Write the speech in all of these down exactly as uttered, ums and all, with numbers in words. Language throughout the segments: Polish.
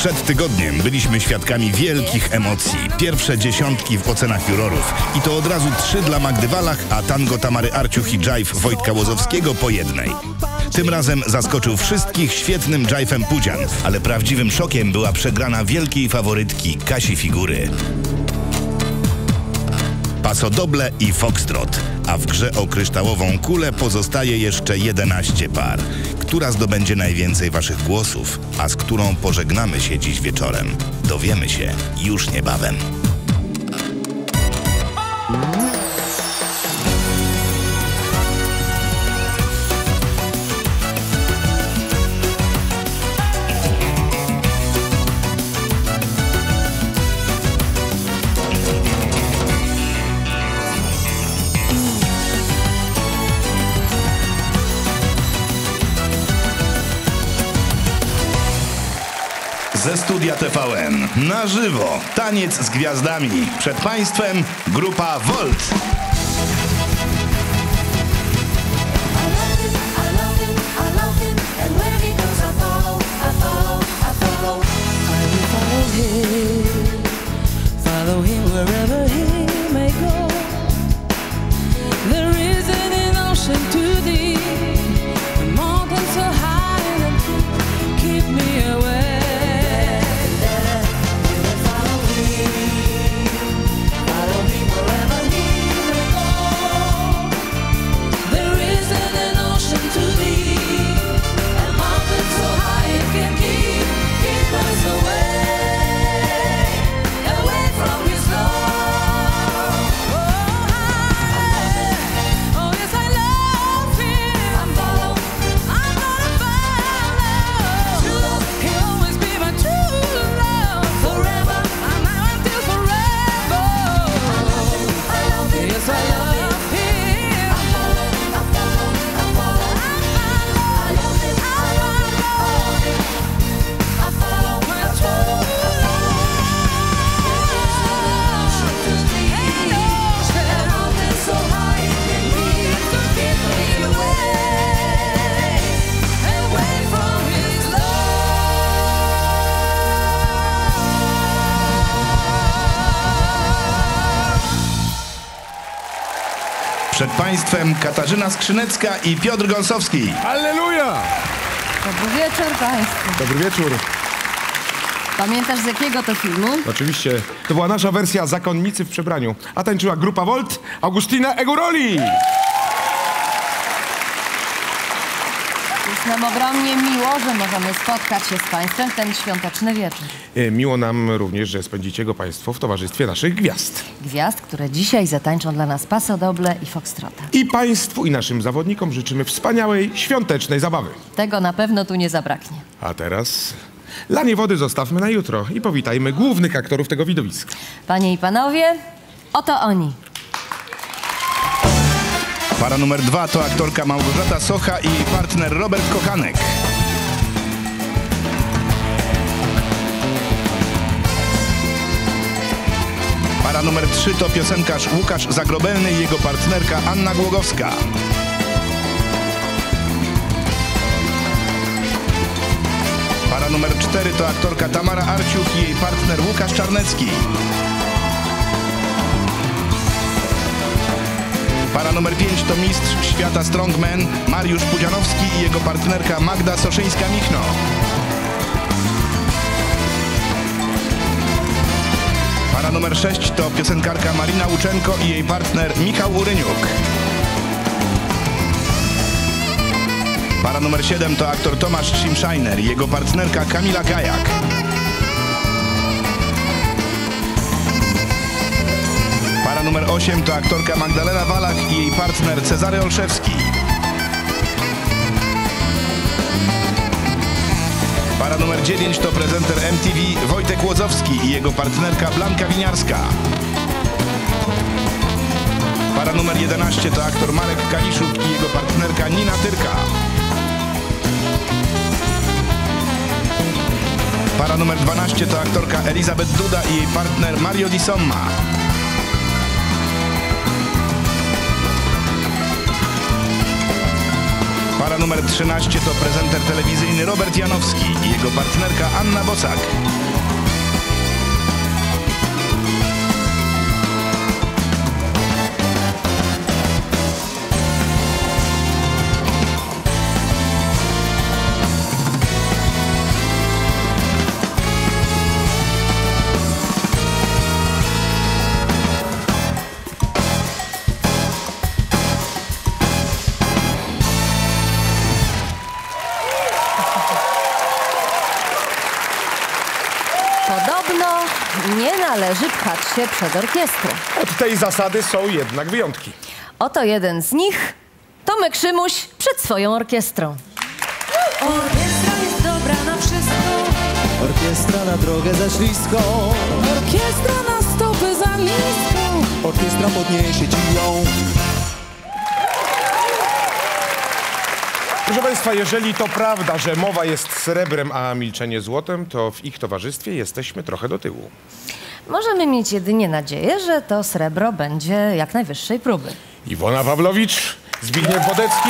Przed tygodniem byliśmy świadkami wielkich emocji. Pierwsze dziesiątki w ocenach jurorów. I to od razu trzy dla Magdy Walach, a tango Tamary Arciuch i dżajw Wojtka Łozowskiego po jednej. Tym razem zaskoczył wszystkich świetnym dżajfem Pudzian, ale prawdziwym szokiem była przegrana wielkiej faworytki Kasi Figury. Pasodoble i foxtrot, a w grze o kryształową kulę pozostaje jeszcze jedenaście par. Która zdobędzie najwięcej waszych głosów, a z którą pożegnamy się dziś wieczorem? Dowiemy się już niebawem. Ze studia T V N na żywo taniec z gwiazdami. Przed Państwem Grupa Volt. Przed Państwem Katarzyna Skrzynecka i Piotr Galiński. Alleluja! Dobry wieczór Państwu. Dobry wieczór. Pamiętasz z jakiego to filmu? Oczywiście. To była nasza wersja Zakonnicy w przebraniu. A tańczyła Grupa Volt, Augustyna Eguroli. Jest nam ogromnie miło, że możemy spotkać się z Państwem w ten świąteczny wieczór. Miło nam również, że spędzicie go Państwo w towarzystwie naszych gwiazd. Gwiazd, które dzisiaj zatańczą dla nas pasodoble i foxtrota. I Państwu i naszym zawodnikom życzymy wspaniałej, świątecznej zabawy. Tego na pewno tu nie zabraknie. A teraz lanie wody zostawmy na jutro i powitajmy głównych aktorów tego widowiska. Panie i Panowie, oto oni. Para numer dwa to aktorka Małgorzata Socha i partner Robert Kochanek. Para numer trzy to piosenkarz Łukasz Zagrobelny i jego partnerka Anna Głogowska. Para numer cztery to aktorka Tamara Arciuch i jej partner Łukasz Czarnecki. Para numer pięć to mistrz świata strongman Mariusz Pudzianowski i jego partnerka Magda Soszyńska-Michno. Para numer sześć to piosenkarka Marina Łuczenko i jej partner Michał Uryniuk. Para numer siedem to aktor Tomasz Schimscheiner i jego partnerka Kamila Kajak. Para numer osiem to aktorka Magdalena Walach i jej partner Cezary Olszewski. Para numer dziewięć to prezenter M T V Wojciech Łozowski i jego partnerka Blanka Winiarska. Para numer jedenaście to aktor Marek Kaliszuk i jego partnerka Nina Tyrka. Para numer dwanaście to aktorka Elisabeth Duda i jej partner Mario Di Somma. Para numer trzynaście to prezenter telewizyjny Robert Janowski i jego partnerka Anna Bosak. Podobno nie należy pchać się przed orkiestrą. Od tej zasady są jednak wyjątki. Oto jeden z nich, Tomek Szymuś przed swoją orkiestrą. Orkiestra jest dobra na wszystko. Orkiestra na drogę za śliską. Orkiestra na stopy za niską. Orkiestra podniesie ci ją. Proszę Państwa, jeżeli to prawda, że mowa jest srebrem, a milczenie złotem, to w ich towarzystwie jesteśmy trochę do tyłu. Możemy mieć jedynie nadzieję, że to srebro będzie jak najwyższej próby. Iwona Pavlović, Zbigniew Wodecki,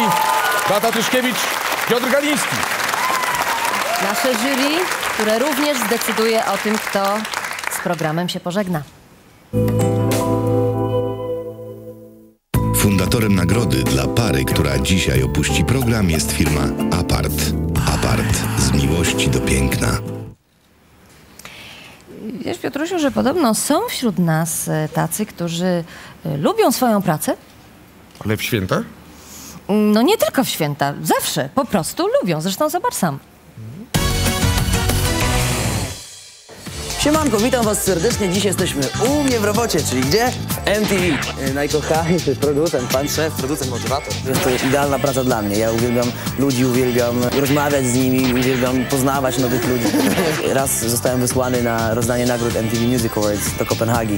Beata Tyszkiewicz, Piotr Galiński. Nasze jury, które również zdecyduje o tym, kto z programem się pożegna. Fundatorem nagrody dla pary, która dzisiaj opuści program, jest firma Apart. Apart. Z miłości do piękna. Wiesz, Piotrusiu, że podobno są wśród nas tacy, którzy lubią swoją pracę. Ale w święta? No nie tylko w święta. Zawsze. Po prostu lubią. Zresztą zobacz sam. Siemanko, witam Was serdecznie. Dziś jesteśmy u mnie w robocie, czyli gdzie? W M T V. Najkochańszy producent, pan szef, producent, motywator. To jest idealna praca dla mnie. Ja uwielbiam ludzi, uwielbiam rozmawiać z nimi, uwielbiam poznawać nowych ludzi. Raz zostałem wysłany na rozdanie nagród M T V Music Awards do Kopenhagi.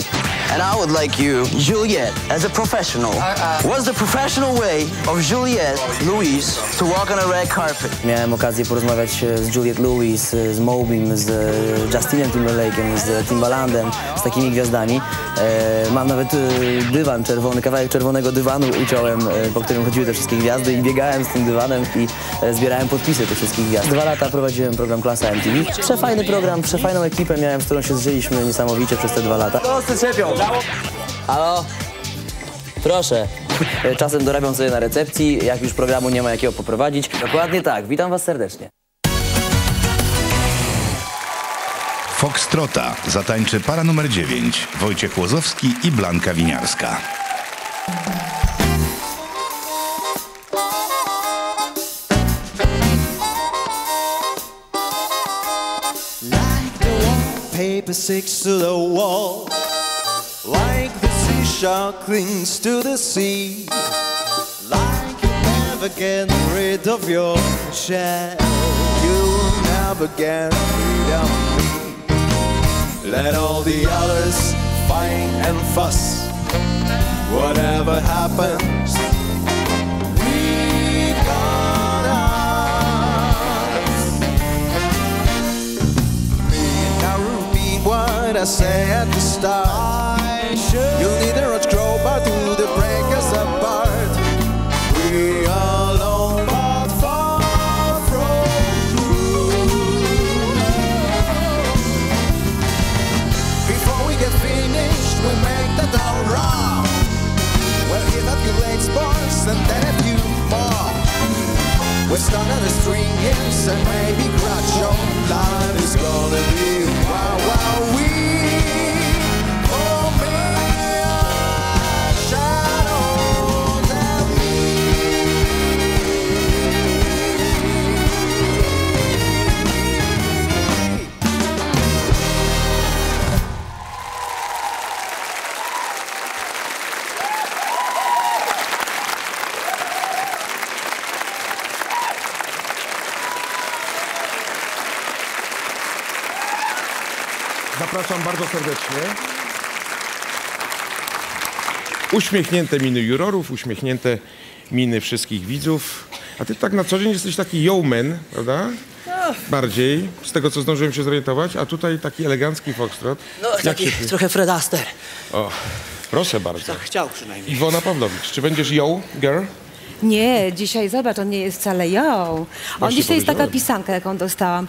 And I would like you, Juliet, as a professional. What's the professional way of Juliet Louise to walk on a red carpet? Miałem okazję porozmawiać z Juliet Louise, z Mobim, z Justinem Timberlake, z Timbalandem, z takimi gwiazdami. E, mam nawet e, dywan czerwony, kawałek czerwonego dywanu uciąłem, e, po którym chodziły te wszystkie gwiazdy i biegałem z tym dywanem i e, zbierałem podpisy tych wszystkich gwiazd. Dwa lata prowadziłem program Klasa M T V. Przefajny program, przefajną ekipę miałem, z którą się zżyliśmy niesamowicie przez te dwa lata. Kosty czepią! Halo? Proszę. E, czasem dorabiam sobie na recepcji, jak już programu nie ma jakiego poprowadzić. Dokładnie tak, witam Was serdecznie. Foxtrota zatańczy para numer dziewięć, Wojciech Łozowski i Blanka Winiarska. Like the wallpaper sticks to the wall, like the seashell clings to the sea, like you never get rid of your shadow, you never get rid of me. Let all the others fight and fuss, whatever happens, we got us. Read, now repeat what I say at the start. You'll need a roach crowbar to the break us apart. We are alone but far from true. We make that all wrong. Well, here that you late sports and then a few more. We start on the string, yes, and maybe grudge your life is gonna be wow, wow, we oh, man, shadows and zapraszam bardzo serdecznie. Uśmiechnięte miny jurorów, uśmiechnięte miny wszystkich widzów. A ty tak na co dzień jesteś taki yeoman, prawda? Bardziej, z tego co zdążyłem się zorientować, a tutaj taki elegancki foxtrot. No, jak taki się... trochę Fred Astaire. O, proszę bardzo. Tak chciał przynajmniej. Iwona Pavlović, czy będziesz yo girl? Nie, dzisiaj zobacz, on nie jest wcale ją. On dzisiaj jest taka pisanka, jaką dostałam.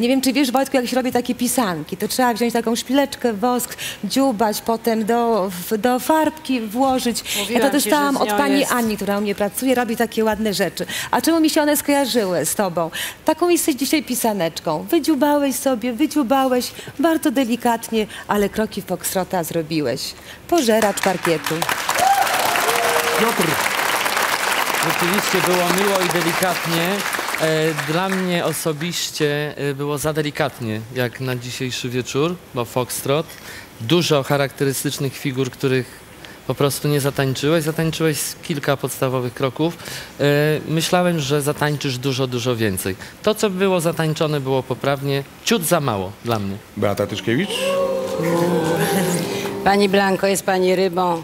Nie wiem, czy wiesz, Wojtku, jak się robi takie pisanki, to trzeba wziąć taką szpileczkę, wosk, dziubać, potem do, do farbki włożyć. Mówiłam ja to dostałam ci, od pani jest... Ani, która u mnie pracuje, robi takie ładne rzeczy. A czemu mi się one skojarzyły z tobą? Taką jesteś dzisiaj pisaneczką. Wydziubałeś sobie, wydziubałeś, bardzo delikatnie, ale kroki foxtrota zrobiłeś. Pożeracz parkietu. Piotr, rzeczywiście było miło i delikatnie. Dla mnie osobiście było za delikatnie, jak na dzisiejszy wieczór, bo foxtrot. Dużo charakterystycznych figur, których po prostu nie zatańczyłeś. Zatańczyłeś kilka podstawowych kroków. Myślałem, że zatańczysz dużo, dużo więcej. To, co było zatańczone, było poprawnie. Ciut za mało dla mnie. Beata Tyszkiewicz. Pani Blanko, jest pani rybą.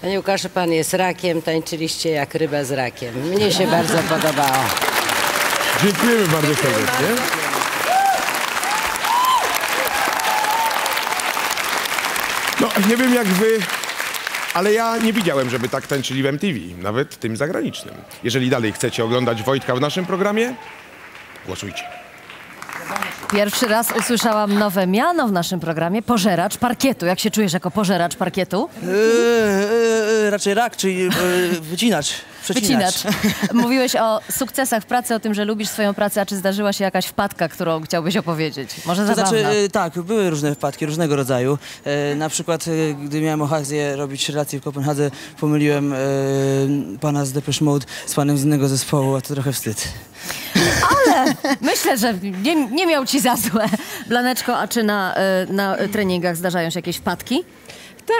Panie Łukaszu, pan jest rakiem, tańczyliście jak ryba z rakiem. Mnie się bardzo podobało. Dziękujemy bardzo serdecznie. No, nie wiem jak wy, ale ja nie widziałem, żeby tak tańczyli w M T V, nawet tym zagranicznym. Jeżeli dalej chcecie oglądać Wojtka w naszym programie, głosujcie. Pierwszy raz usłyszałam nowe miano w naszym programie, pożeracz parkietu. Jak się czujesz jako pożeracz parkietu? Yy, yy, raczej rak, czyli yy, wycinacz, przecinacz. Wycinacz. Mówiłeś o sukcesach w pracy, o tym, że lubisz swoją pracę, a czy zdarzyła się jakaś wpadka, którą chciałbyś opowiedzieć? Może to znaczy, yy, tak, były różne wpadki, różnego rodzaju. Yy, na przykład, yy, gdy miałem okazję robić relacje w Kopenhadze, pomyliłem yy, pana z Depeche Mode z panem z innego zespołu, a to trochę wstyd. Ale myślę, że nie, nie miał ci za złe. Blaneczko, a czy na, na treningach zdarzają się jakieś wpadki?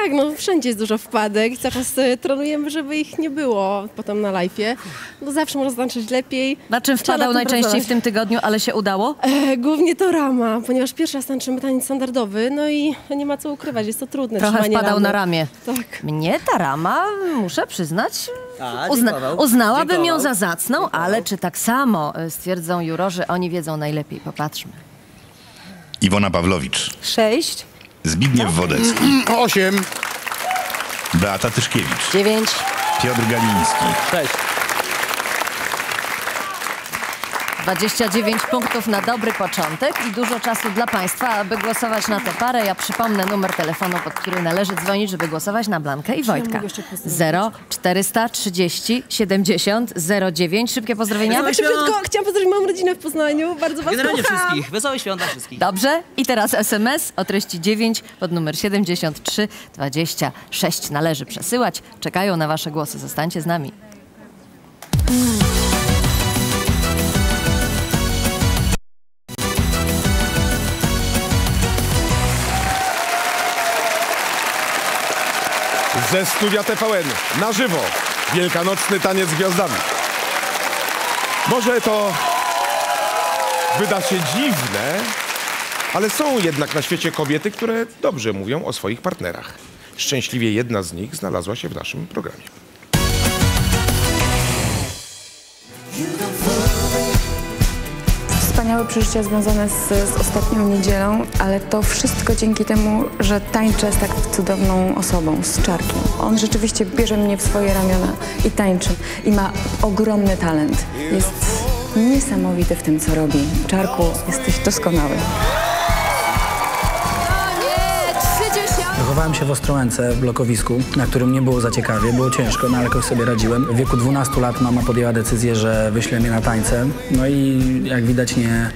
Tak, no wszędzie jest dużo wpadek. Cały czas trenujemy, żeby ich nie było potem na live'ie. No zawsze można tańczyć lepiej. Na czym wpadał najczęściej w tym tygodniu, ale się udało? E, głównie to rama, ponieważ pierwszy raz tańczymy taniec standardowy, no i nie ma co ukrywać, jest to trudne. Trochę wpadał ramy. Na ramię. Tak. Mnie ta rama, muszę przyznać, A, uzna dziękował. uznałabym dziękował. ją za zacną, dziękował. ale czy tak samo stwierdzą jurorzy, oni wiedzą najlepiej. Popatrzmy. Iwona Pawlowicz. Sześć. Zbigniew Wodecki. Osiem. Beata Tyszkiewicz. Dziewięć. Piotr Galiński. Sześć. dwadzieścia dziewięć punktów na dobry początek i dużo czasu dla państwa, aby głosować na tę parę. Ja przypomnę numer telefonu, pod który należy dzwonić, żeby głosować na Blankę i Wojtka. zero czterysta trzydzieści siedemdziesiąt zero dziewięć. Szybkie pozdrowienia. Ja szybciutko chciałam pozdrowić, mam rodzinę w Poznaniu. Bardzo was Generalnie kocham. Wszystkich. Wesołe święta wszystkich. Dobrze. I teraz S M S o treści dziewięć pod numer siedemdziesiąt trzy dwadzieścia sześć należy przesyłać. Czekają na wasze głosy. Zostańcie z nami. Ze studia T V N, na żywo, wielkanocny taniec z gwiazdami. Może to wyda się dziwne, ale są jednak na świecie kobiety, które dobrze mówią o swoich partnerach. Szczęśliwie jedna z nich znalazła się w naszym programie. Wspaniałe przeżycia związane z, z ostatnią niedzielą, ale to wszystko dzięki temu, że tańczę z tak cudowną osobą, z Czarkiem. On rzeczywiście bierze mnie w swoje ramiona i tańczy. I ma ogromny talent. Jest niesamowity w tym, co robi. Czarku, jesteś doskonały. Zachowałem się w Ostrołęce, w blokowisku, na którym nie było za ciekawie, było ciężko, no ale jakoś sobie radziłem. W wieku dwunastu lat mama podjęła decyzję, że wyśle mnie na tańce. No i jak widać nie,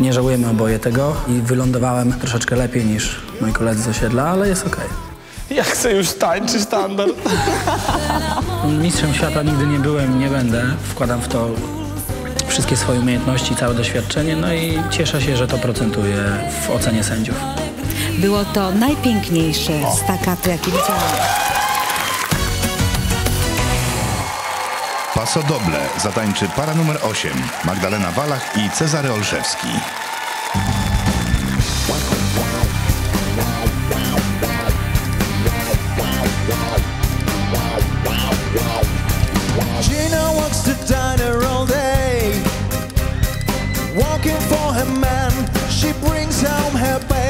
nie żałujemy oboje tego i wylądowałem troszeczkę lepiej niż moi koledzy z osiedla, ale jest okej. Okay. Ja chcę już tańczyć standard. Mistrzem świata nigdy nie byłem, nie będę. Wkładam w to wszystkie swoje umiejętności, całe doświadczenie, no i cieszę się, że to procentuje w ocenie sędziów. Było to najpiękniejsze staccato, jakie widziałam. Paso doble zatańczy para numer osiem, Magdalena Walach i Cezary Olszewski. Gina walks the diner all day, walking for her man, she brings home her baby.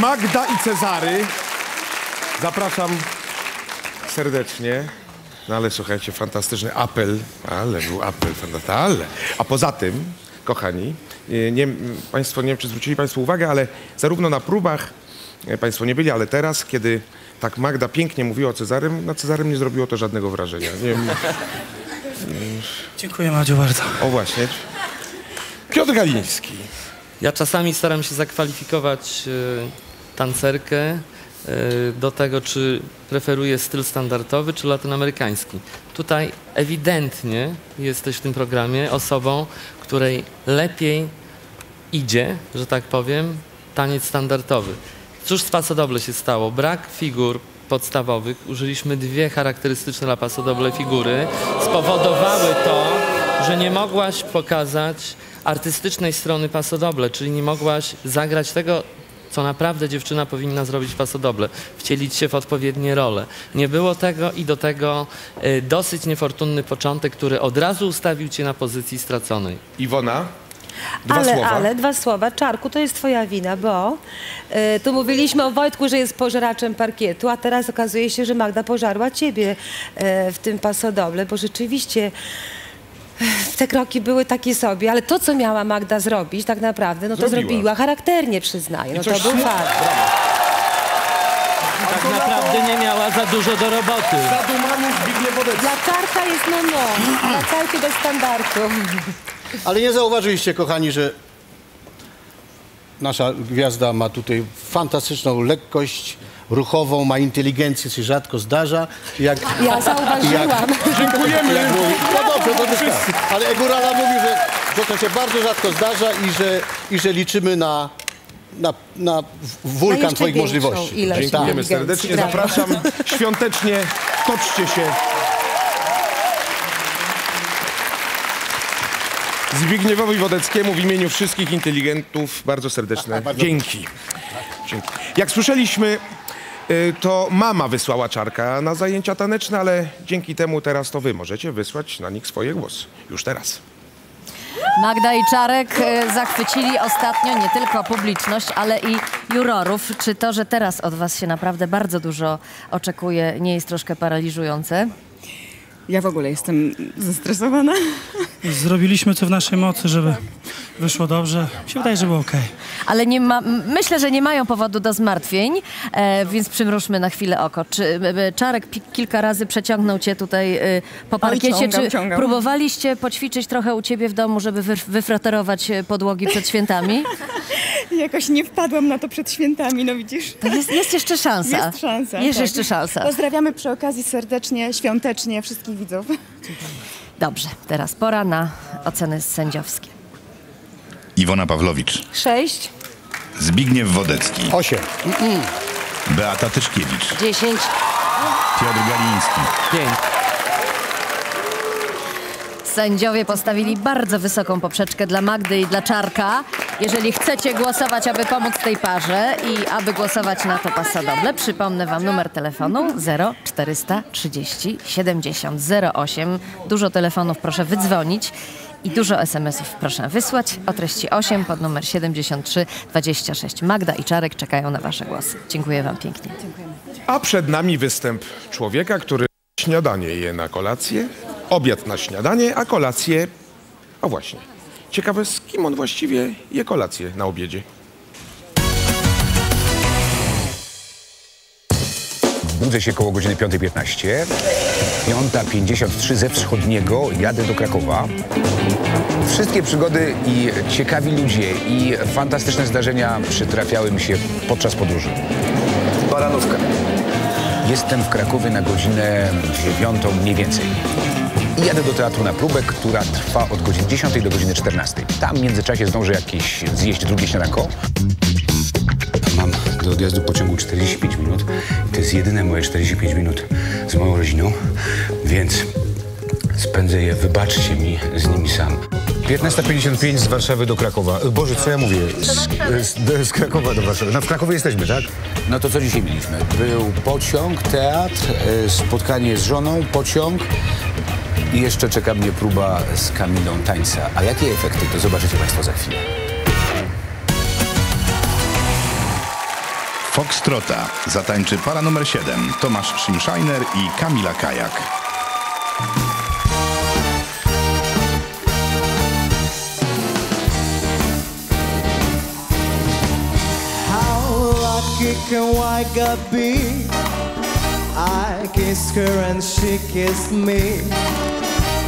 Magda i Cezary. Zapraszam serdecznie. No ale słuchajcie, fantastyczny apel. Ale był apel, fantastyczny. Ale. A poza tym, kochani, nie, państwo, nie wiem, czy zwrócili państwo uwagę, ale zarówno na próbach państwo nie byli, ale teraz, kiedy tak Magda pięknie mówiła o Cezarym, na Cezarym nie zrobiło to żadnego wrażenia. Nie wiem. Dziękuję, Madziu, bardzo. O właśnie. Piotr Galiński. Ja czasami staram się zakwalifikować y, tancerkę y, do tego, czy preferuje styl standardowy, czy latynoamerykański. Tutaj ewidentnie jesteś w tym programie osobą, której lepiej idzie, że tak powiem, taniec standardowy. Cóż z pasodoble się stało? Brak figur podstawowych. Użyliśmy dwie charakterystyczne dla pasodoble figury. Spowodowały to, że nie mogłaś pokazać artystycznej strony pasodoble, czyli nie mogłaś zagrać tego, co naprawdę dziewczyna powinna zrobić w pasodoble, wcielić się w odpowiednie role. Nie było tego i do tego y, dosyć niefortunny początek, który od razu ustawił cię na pozycji straconej. Iwona? Dwa ale, słowa. ale, dwa słowa. Czarku, to jest twoja wina, bo y, tu mówiliśmy o Wojtku, że jest pożeraczem parkietu, a teraz okazuje się, że Magda pożarła ciebie y, w tym pasodoble, bo rzeczywiście te kroki były takie sobie, ale to, co miała Magda zrobić tak naprawdę, no to zrobiła, zrobiła charakternie, przyznaję. No to był fakt. Tak naprawdę nie miała za dużo do roboty. Zadumany Zbigniew Wodecki. Dla karta jest no no, na całkiem bez standardu. Ale nie zauważyliście, kochani, że nasza gwiazda ma tutaj fantastyczną lekkość ruchową, ma inteligencję, się rzadko zdarza. Jak, ja zauważyłam. Jak, dziękujemy. Jak mówi, no dobrze, to jest tak. Ale Egurala mówi, że, że to się bardzo rzadko zdarza i że, i że liczymy na, na, na wulkan na twoich możliwości. Dziękujemy serdecznie. Brawo. Zapraszam świątecznie. Toczcie się. Zbigniewowi Wodeckiemu w imieniu wszystkich inteligentów bardzo serdeczne dzięki. Dzięki. Jak słyszeliśmy, to mama wysłała Czarka na zajęcia taneczne, ale dzięki temu teraz to wy możecie wysłać na nich swoje głosy. Już teraz. Magda i Czarek zachwycili ostatnio nie tylko publiczność, ale i jurorów. Czy to, że teraz od was się naprawdę bardzo dużo oczekuje, nie jest troszkę paraliżujące? Ja w ogóle jestem zestresowana. Zrobiliśmy co w naszej mocy, żeby wyszło dobrze. Mi się wydaje, że było okej. Ale nie ma, myślę, że nie mają powodu do zmartwień, e, więc przymrużmy na chwilę oko. Czy e, Czarek kilka razy przeciągnął cię tutaj e, po parkiecie? Oj, ciągam, czy ciągam. Próbowaliście poćwiczyć trochę u ciebie w domu, żeby wy, wyfroterować podłogi przed świętami? Jakoś nie wpadłam na to przed świętami, no widzisz. To jest, jest jeszcze szansa. Jest szansa. Jest tak. jeszcze szansa. Pozdrawiamy przy okazji serdecznie, świątecznie wszystkich widzów. Dobrze, teraz pora na oceny sędziowskie. Iwona Pawlowicz. Sześć. Zbigniew Wodecki. Osiem. Mm-mm. Beata Tyszkiewicz. Dziesięć. Piotr Galiński. Pięć. Sędziowie postawili bardzo wysoką poprzeczkę dla Magdy i dla Czarka. Jeżeli chcecie głosować, aby pomóc tej parze i aby głosować na to pasodoble, przypomnę wam numer telefonu zero czterysta trzydzieści siedemdziesiąt zero osiem. Dużo telefonów proszę wydzwonić i dużo esemesów proszę wysłać o treści osiem pod numer siedemdziesiąt trzy dwadzieścia sześć. Magda i Czarek czekają na wasze głosy. Dziękuję wam pięknie. A przed nami występ człowieka, który śniadanie je na kolację, obiad na śniadanie, a kolację... O właśnie. Ciekawe, z kim on właściwie je kolację na obiedzie. Budzę się koło godziny piątej piętnaście. piąta pięćdziesiąt trzy ze wschodniego. Jadę do Krakowa. Wszystkie przygody i ciekawi ludzie i fantastyczne zdarzenia przytrafiały mi się podczas podróży. Baranówka. Jestem w Krakowie na godzinę dziewiątą mniej więcej. I jadę do teatru na próbę, która trwa od godziny dziesiątej do godziny czternastej. Tam w międzyczasie zdążę jakieś zjeść drugie śniadanko. Mam do odjazdu pociągu czterdzieści pięć minut. To jest jedyne moje czterdzieści pięć minut z moją rodziną, więc spędzę je, wybaczcie mi, z nimi sam. piętnasta pięćdziesiąt pięć z Warszawy do Krakowa. Boże, co ja mówię? Z, z, z Krakowa do Warszawy. No w Krakowie jesteśmy, tak? No to co dzisiaj mieliśmy? Był pociąg, teatr, spotkanie z żoną, pociąg. I jeszcze czeka mnie próba z Kamilą tańca. A jakie efekty, to zobaczycie państwo za chwilę. Foxtrota zatańczy para numer siedem Tomasz Schimscheiner i Kamila Kajak. How lucky can Wajga be? I kissed her and she kissed me.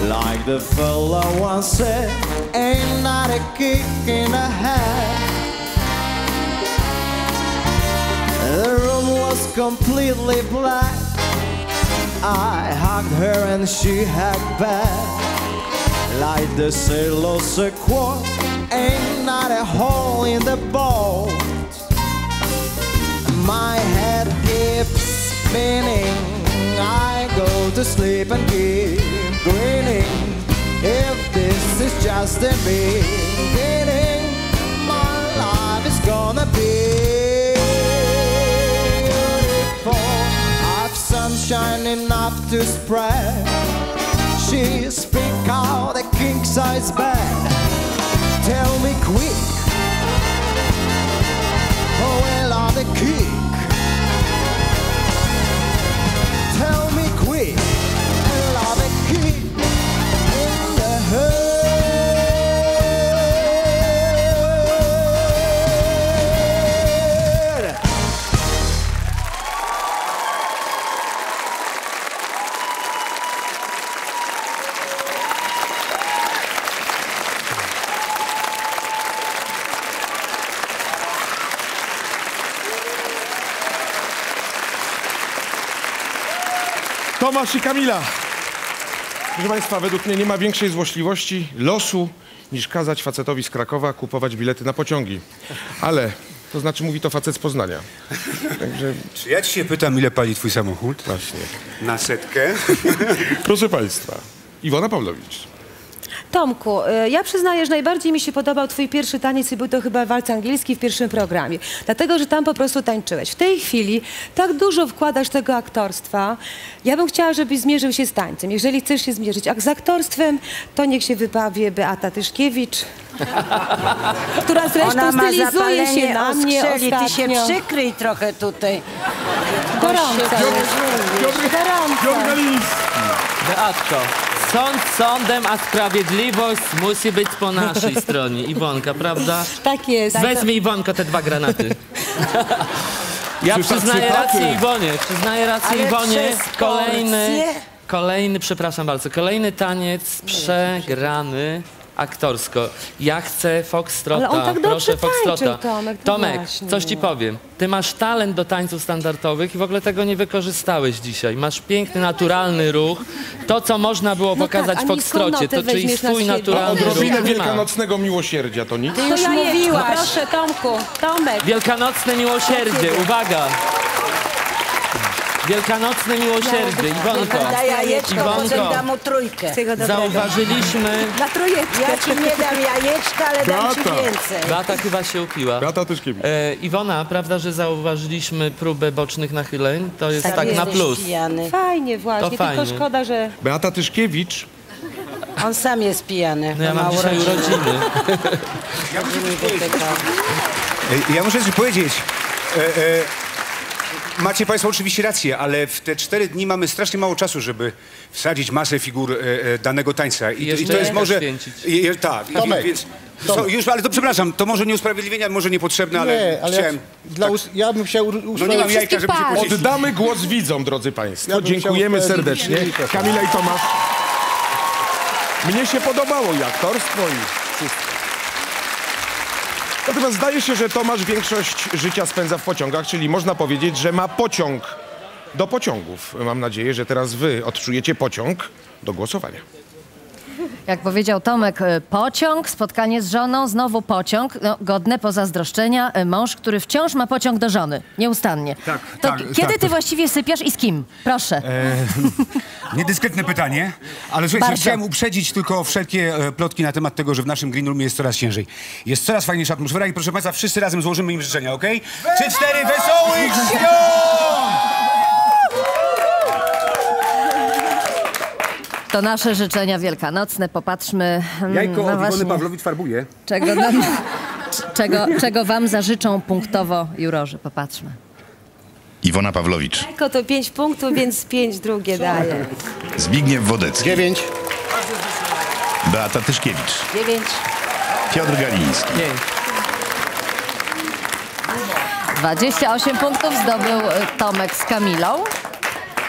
Like the fella once said, ain't not a kick in the head. The room was completely black. I hugged her and she hugged back. Like the sailor's a quart, ain't not a hole in the boat. My head keeps spinning. I go to sleep and keep grinning. If this is just a beginning, my life is gonna be. I've sunshine enough to spread. She's picked out a king size bed. Tell me quick, oh, will I the kick? Tell me quick, will I the kick in the hood? Tomasz i Kamila. Proszę Państwa, według mnie nie ma większej złośliwości losu niż kazać facetowi z Krakowa kupować bilety na pociągi. Ale, to znaczy mówi to facet z Poznania. Także... Czy ja Ci się pytam, ile pali Twój samochód? Właśnie. Na setkę. Proszę Państwa, Iwona Pavlović. Tomku, ja przyznaję, że najbardziej mi się podobał twój pierwszy taniec i był to chyba walc angielski w pierwszym programie. Dlatego, że tam po prostu tańczyłeś. W tej chwili tak dużo wkładasz tego aktorstwa. Ja bym chciała, żebyś zmierzył się z tańcem. Jeżeli chcesz się zmierzyć z aktorstwem, to niech się wybawie Beata Tyszkiewicz, która zresztą ona ma stylizuje się na mnie ostatnio. Ty się przykryj trochę tutaj. Gorąca jest. Gorąca. Sąd sądem, a sprawiedliwość musi być po naszej stronie. Iwonka, prawda? Tak jest. Weźmie Iwonka te dwa granaty. Ja przyznaję rację Iwonie, przyznaję rację Iwonie. Kolejny, kolejny, przepraszam bardzo, kolejny taniec przegrany aktorsko. Ja chcę Foxtrota, ale on tak proszę Foxtrota. Tomek, Tomek coś ci powiem. Ty masz talent do tańców standardowych i w ogóle tego nie wykorzystałeś dzisiaj. Masz piękny, naturalny ruch. To, co można było no pokazać tak, w Foxtrocie, to czyli swój naturalny ruch. Odrobinę wielkanocnego miłosierdzia, to nic. Ty już ja mówiłaś. No proszę, Tomku, Tomek. Wielkanocne miłosierdzie, uwaga. Wielkanocne miłosierdzie, Iwonko, da jajeczko, Iwonko. Dam mu trójkę. Zauważyliśmy... Na trójeczkę. Ja ci nie dam jajeczka, ale Beata. Dam ci więcej. Beata chyba się upiła. Beata też kibic. E, Iwona, prawda, że zauważyliśmy próbę bocznych nachyleń? To jest tak, tak na plus. Pijany. Fajnie właśnie, to fajnie. Tylko szkoda, że... Beata Tyszkiewicz. On sam jest pijany. No ja mam dzisiaj urodziny. ja, muszę ja muszę ci powiedzieć... E, e, Macie Państwo oczywiście rację, ale w te cztery dni mamy strasznie mało czasu, żeby wsadzić masę figur e, e, danego tańca. I, i to jest może... I, e, tak, Tomek, i, więc, Tomek. So, już, ale to przepraszam, to może nie usprawiedliwienia, może niepotrzebne, ale, nie, ale chciałem... Ja, tak, us, ja bym chciał usprawiedliwić... No nie mam jajka, żeby się kłócić. Oddamy głos widzom, drodzy Państwo. Ja dziękujemy serdecznie. Kamila i Tomasz. Mnie się podobało i aktorstwo i wszystko. Natomiast zdaje się, że Tomasz większość życia spędza w pociągach, czyli można powiedzieć, że ma pociąg do pociągów. Mam nadzieję, że teraz wy odczujecie pociąg do głosowania. Jak powiedział Tomek, pociąg, spotkanie z żoną, znowu pociąg, no, godne pozazdroszczenia, mąż, który wciąż ma pociąg do żony, nieustannie. Tak, to tak, kiedy tak, ty to... właściwie sypiasz i z kim? Proszę. E, niedyskretne pytanie, ale słuchajcie, chciałem uprzedzić tylko wszelkie plotki na temat tego, że w naszym green roomie jest coraz ciężej. Jest coraz fajniejsza atmosfera i proszę Państwa, wszyscy razem złożymy im życzenia, okej? Okay? Trzy, cztery, wesołych świąt! To nasze życzenia wielkanocne. Popatrzmy Jajko na Jajko od Iwony Pavlović farbuje. Czego, czego, czego wam zażyczą punktowo jurorzy. Popatrzmy. Iwona Pawłowicz. Eko to pięć punktów, więc pięć drugie daje. Zbigniew Wodecki. dziewięć. Beata Tyszkiewicz. dziewięć. Piotr Galiński. dwadzieścia osiem punktów zdobył Tomek z Kamilą.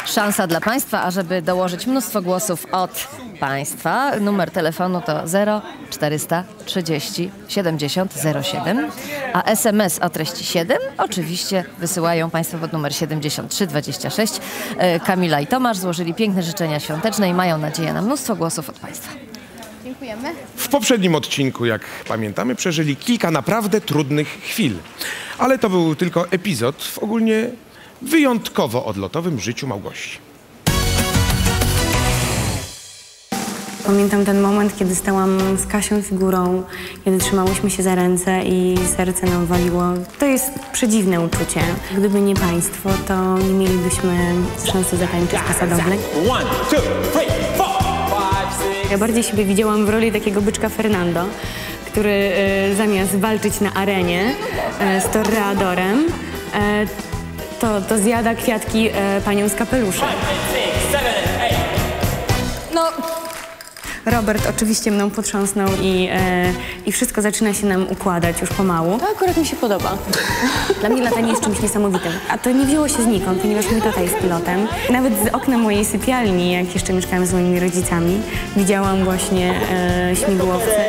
Szansa dla Państwa, ażeby dołożyć mnóstwo głosów od Państwa. Numer telefonu to zero czterysta trzydzieści siedemdziesiąt zero siedem, a S M S o treści siedem oczywiście wysyłają Państwo pod numer siedemdziesiąt trzy dwadzieścia sześć. Kamila i Tomasz złożyli piękne życzenia świąteczne i mają nadzieję na mnóstwo głosów od Państwa. Dziękujemy. W poprzednim odcinku, jak pamiętamy, przeżyli kilka naprawdę trudnych chwil. Ale to był tylko epizod w ogólnie wyjątkowo odlotowym życiu Małgosi. Pamiętam ten moment, kiedy stałam z Kasią Figurą, kiedy trzymałyśmy się za ręce i serce nam waliło. To jest przedziwne uczucie. Gdyby nie Państwo, to nie mielibyśmy szansy zatańczyć Kasa Dobry. Ja bardziej siebie widziałam w roli takiego byczka Fernando, który y, zamiast walczyć na arenie y, z toreadorem, y, To, to zjada kwiatki e, panią z kapelusza. No, Robert oczywiście mną potrząsnął i, e, i wszystko zaczyna się nam układać już pomału. To akurat mi się podoba. Dla mnie latanie jest czymś niesamowitym. A to nie wzięło się znikąd, ponieważ mój tata jest pilotem. Nawet z okna mojej sypialni, jak jeszcze mieszkałam z moimi rodzicami, widziałam właśnie e, śmigłowce.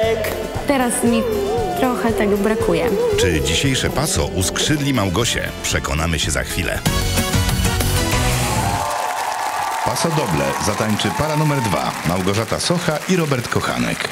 Teraz mi trochę tego brakuje. Czy dzisiejsze paso uskrzydli Małgosię? Przekonamy się za chwilę. Paso Doble zatańczy para numer dwa. Małgorzata Socha i Robert Kochanek.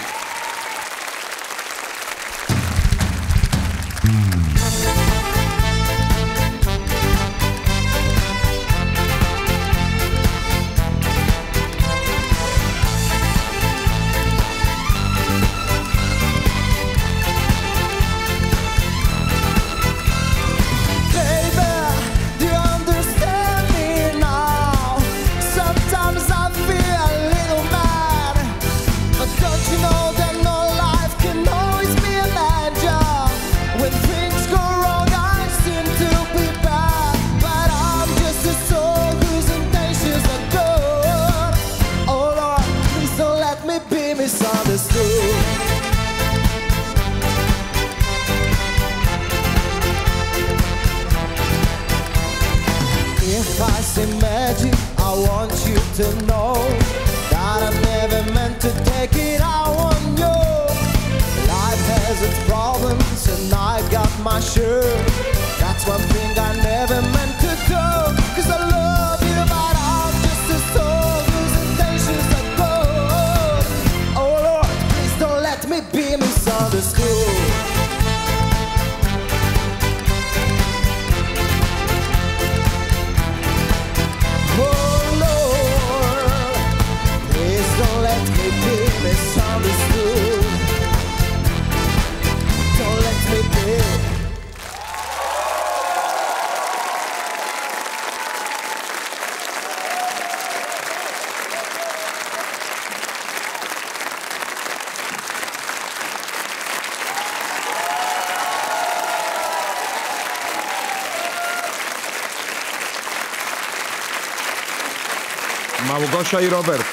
Małgosia i Robert.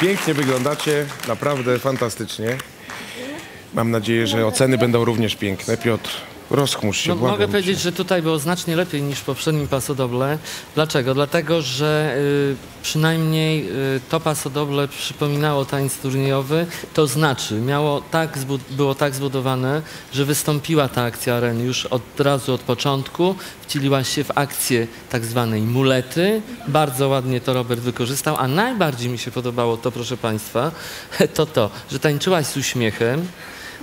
Pięknie wyglądacie, naprawdę fantastycznie. Mam nadzieję, że oceny będą również piękne. Piotr, rozchmurz się, no, błagam. Mogę powiedzieć, cię. że tutaj było znacznie lepiej niż w poprzednim Paso Doble. Dlaczego? Dlatego, że y, przynajmniej y, to Paso Doble przypominało tańc turniejowy. To znaczy, miało tak było tak zbudowane, że wystąpiła ta akcja areny już od razu od początku. Wcieliła się w akcję tak zwanej mulety. Bardzo ładnie to Robert wykorzystał, a najbardziej mi się podobało to, proszę Państwa, to to, że tańczyłaś z uśmiechem,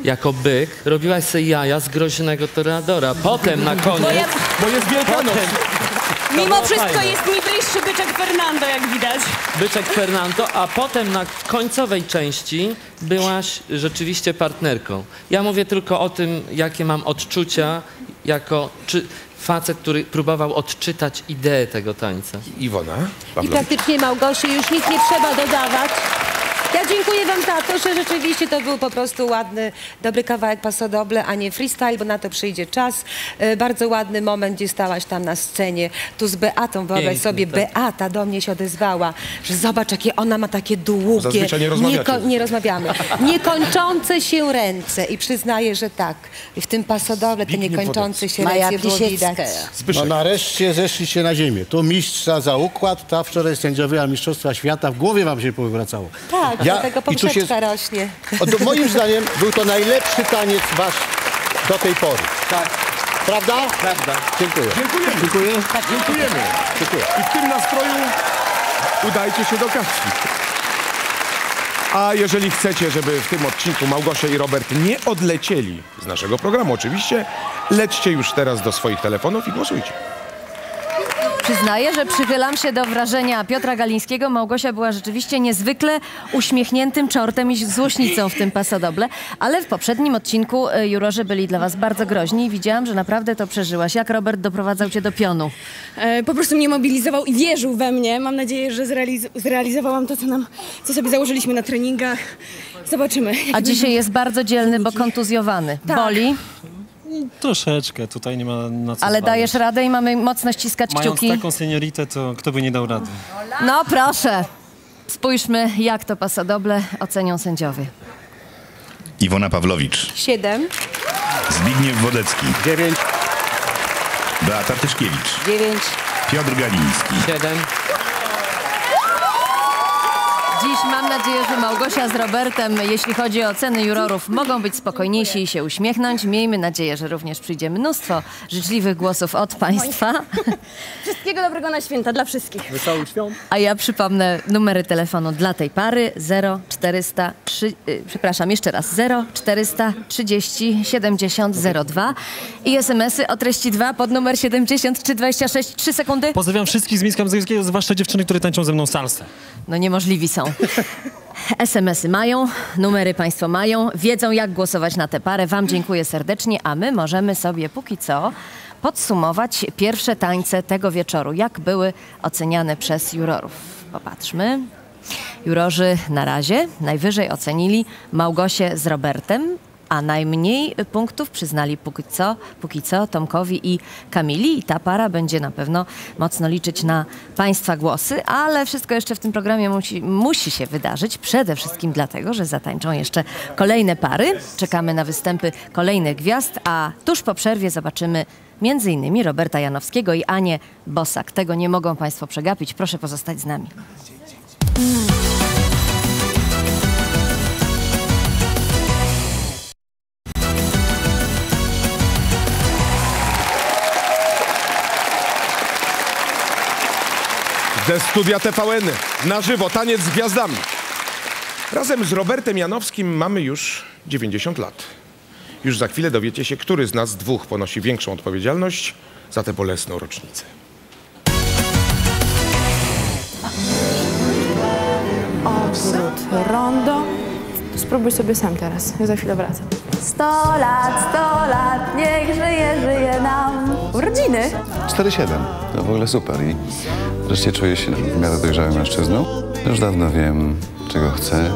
jako byk, robiłaś sobie jaja z groźnego toreadora. Potem na koniec... Bo, ja... Bo jest Wielkanoc. Mimo no, wszystko fajne. Jest mi bliższy byczek Fernando, jak widać. Byczek Fernando, a potem na końcowej części byłaś rzeczywiście partnerką. Ja mówię tylko o tym, jakie mam odczucia jako... Czy... Facet, który próbował odczytać ideę tego tańca. Iwona Pawlović. I praktycznie Małgosi już nic nie trzeba dodawać. Ja dziękuję wam, tato, że rzeczywiście to był po prostu ładny, dobry kawałek pasodoble, a nie freestyle, bo na to przyjdzie czas. E, bardzo ładny moment, gdzie stałaś tam na scenie, tu z Beatą, wyobraź Pięknie, sobie, tak. Beata do mnie się odezwała, że zobacz, jakie ona ma takie długie... Zazwyczaj nie rozmawiacie. Nie, nie rozmawiamy. Niekończące się ręce i przyznaję, że tak. I w tym pasodoble te niekończące się Maja ręce było widać. No nareszcie zeszli się na ziemię. Tu mistrza za układ, ta wczoraj sędziowiała Mistrzostwa Świata, w głowie wam się powracało. Tak, ja, dlatego poprzeczka się... rośnie. O, to moim zdaniem był to najlepszy taniec wasz do tej pory. Tak. Prawda? Prawda. Dziękuję. Dziękujemy. Dziękuję. Tak, dziękujemy. Dziękuję. I w tym nastroju udajcie się do Kasi. A jeżeli chcecie, żeby w tym odcinku Małgosia i Robert nie odlecieli z naszego programu, oczywiście, lećcie już teraz do swoich telefonów i głosujcie. Przyznaję, że przychylam się do wrażenia Piotra Galińskiego. Małgosia była rzeczywiście niezwykle uśmiechniętym czortem i złośnicą w tym pasodoble, ale w poprzednim odcinku jurorzy byli dla was bardzo groźni i widziałam, że naprawdę to przeżyłaś. Jak Robert doprowadzał cię do pionu? E, po prostu mnie mobilizował i wierzył we mnie. Mam nadzieję, że zrealiz zrealizowałam to, co, nam, co sobie założyliśmy na treningach. Zobaczymy. A dzisiaj jest bardzo dzielny, bo kontuzjowany. Tak. Boli? Troszeczkę, tutaj nie ma na co. Ale dajesz radę i mamy mocno ściskać kciuki. Mając taką senioritę, to kto by nie dał rady. No proszę, spójrzmy, jak to pasodoble ocenią sędziowie. Iwona Pawlowicz. Siedem. Zbigniew Wodecki. Dziewięć. Beata Tyszkiewicz. Dziewięć. Piotr Galiński. Siedem. Dziś mam nadzieję, że Małgosia z Robertem, jeśli chodzi o oceny jurorów, mogą być spokojniejsi i się uśmiechnąć. Miejmy nadzieję, że również przyjdzie mnóstwo życzliwych głosów od państwa. Wszystkiego dobrego na święta dla wszystkich. Wesołych świąt. A ja przypomnę numery telefonu dla tej pary. zero czterysta trzy, yy, przepraszam, jeszcze raz. zero czterysta trzydzieści siedemdziesiąt zero dwa i smsy o treści dwa pod numer siedemdziesiąt trzy dwadzieścia sześć. trzy sekundy. Pozdrawiam wszystkich z Mińska Mazowieckiego, zwłaszcza dziewczyny, które tańczą ze mną salsę. No niemożliwi są. es em esy mają, numery państwo mają, wiedzą jak głosować na tę parę. Wam dziękuję serdecznie, a my możemy sobie póki co podsumować pierwsze tańce tego wieczoru. Jak były oceniane przez jurorów? Popatrzmy. Jurorzy na razie najwyżej ocenili Małgosię z Robertem, a najmniej punktów przyznali póki co, póki co Tomkowi i Kamili. I ta para będzie na pewno mocno liczyć na państwa głosy, ale wszystko jeszcze w tym programie musi, musi się wydarzyć. Przede wszystkim dlatego, że zatańczą jeszcze kolejne pary. Czekamy na występy kolejnych gwiazd, a tuż po przerwie zobaczymy między innymi Roberta Janowskiego i Anię Bosak. Tego nie mogą państwo przegapić. Proszę pozostać z nami. Ze studia T V N na żywo taniec z gwiazdami. Razem z Robertem Janowskim mamy już dziewięćdziesiąt lat. Już za chwilę dowiecie się, który z nas dwóch ponosi większą odpowiedzialność za tę bolesną rocznicę. Obrót, rondo. Spróbuj sobie sam teraz, ja za chwilę wracam. Sto lat, sto lat, niech żyje, żyje nam. Urodziny. cztery siedem. To w ogóle super i wreszcie czuję się w miarę dojrzałym mężczyzną. Już dawno wiem, czego chcę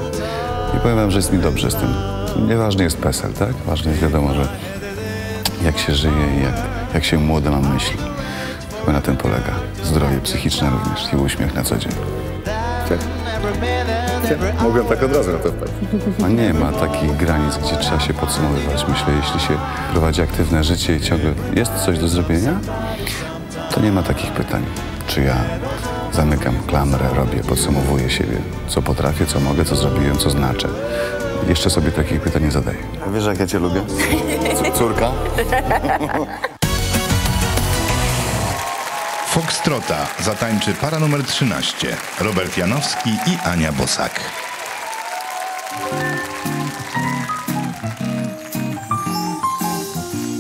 i powiem wam, że jest mi dobrze z tym. Nieważny jest PESEL, tak? Ważne jest wiadomo, że jak się żyje i jak, jak się młodo mam myśli. Chyba na tym polega. Zdrowie psychiczne również i uśmiech na co dzień. Tak. Mogłem tak od razu na to wpaść. A nie ma takich granic, gdzie trzeba się podsumowywać. Myślę, jeśli się prowadzi aktywne życie i ciągle jest coś do zrobienia, to nie ma takich pytań. Czy ja zamykam klamrę, robię, podsumowuję siebie, co potrafię, co mogę, co zrobiłem, co znaczę. Jeszcze sobie takich pytań nie zadaję. A wiesz, jak ja cię lubię? Córka? Foxtrota zatańczy para numer trzynaście, Robert Janowski i Ania Bosak.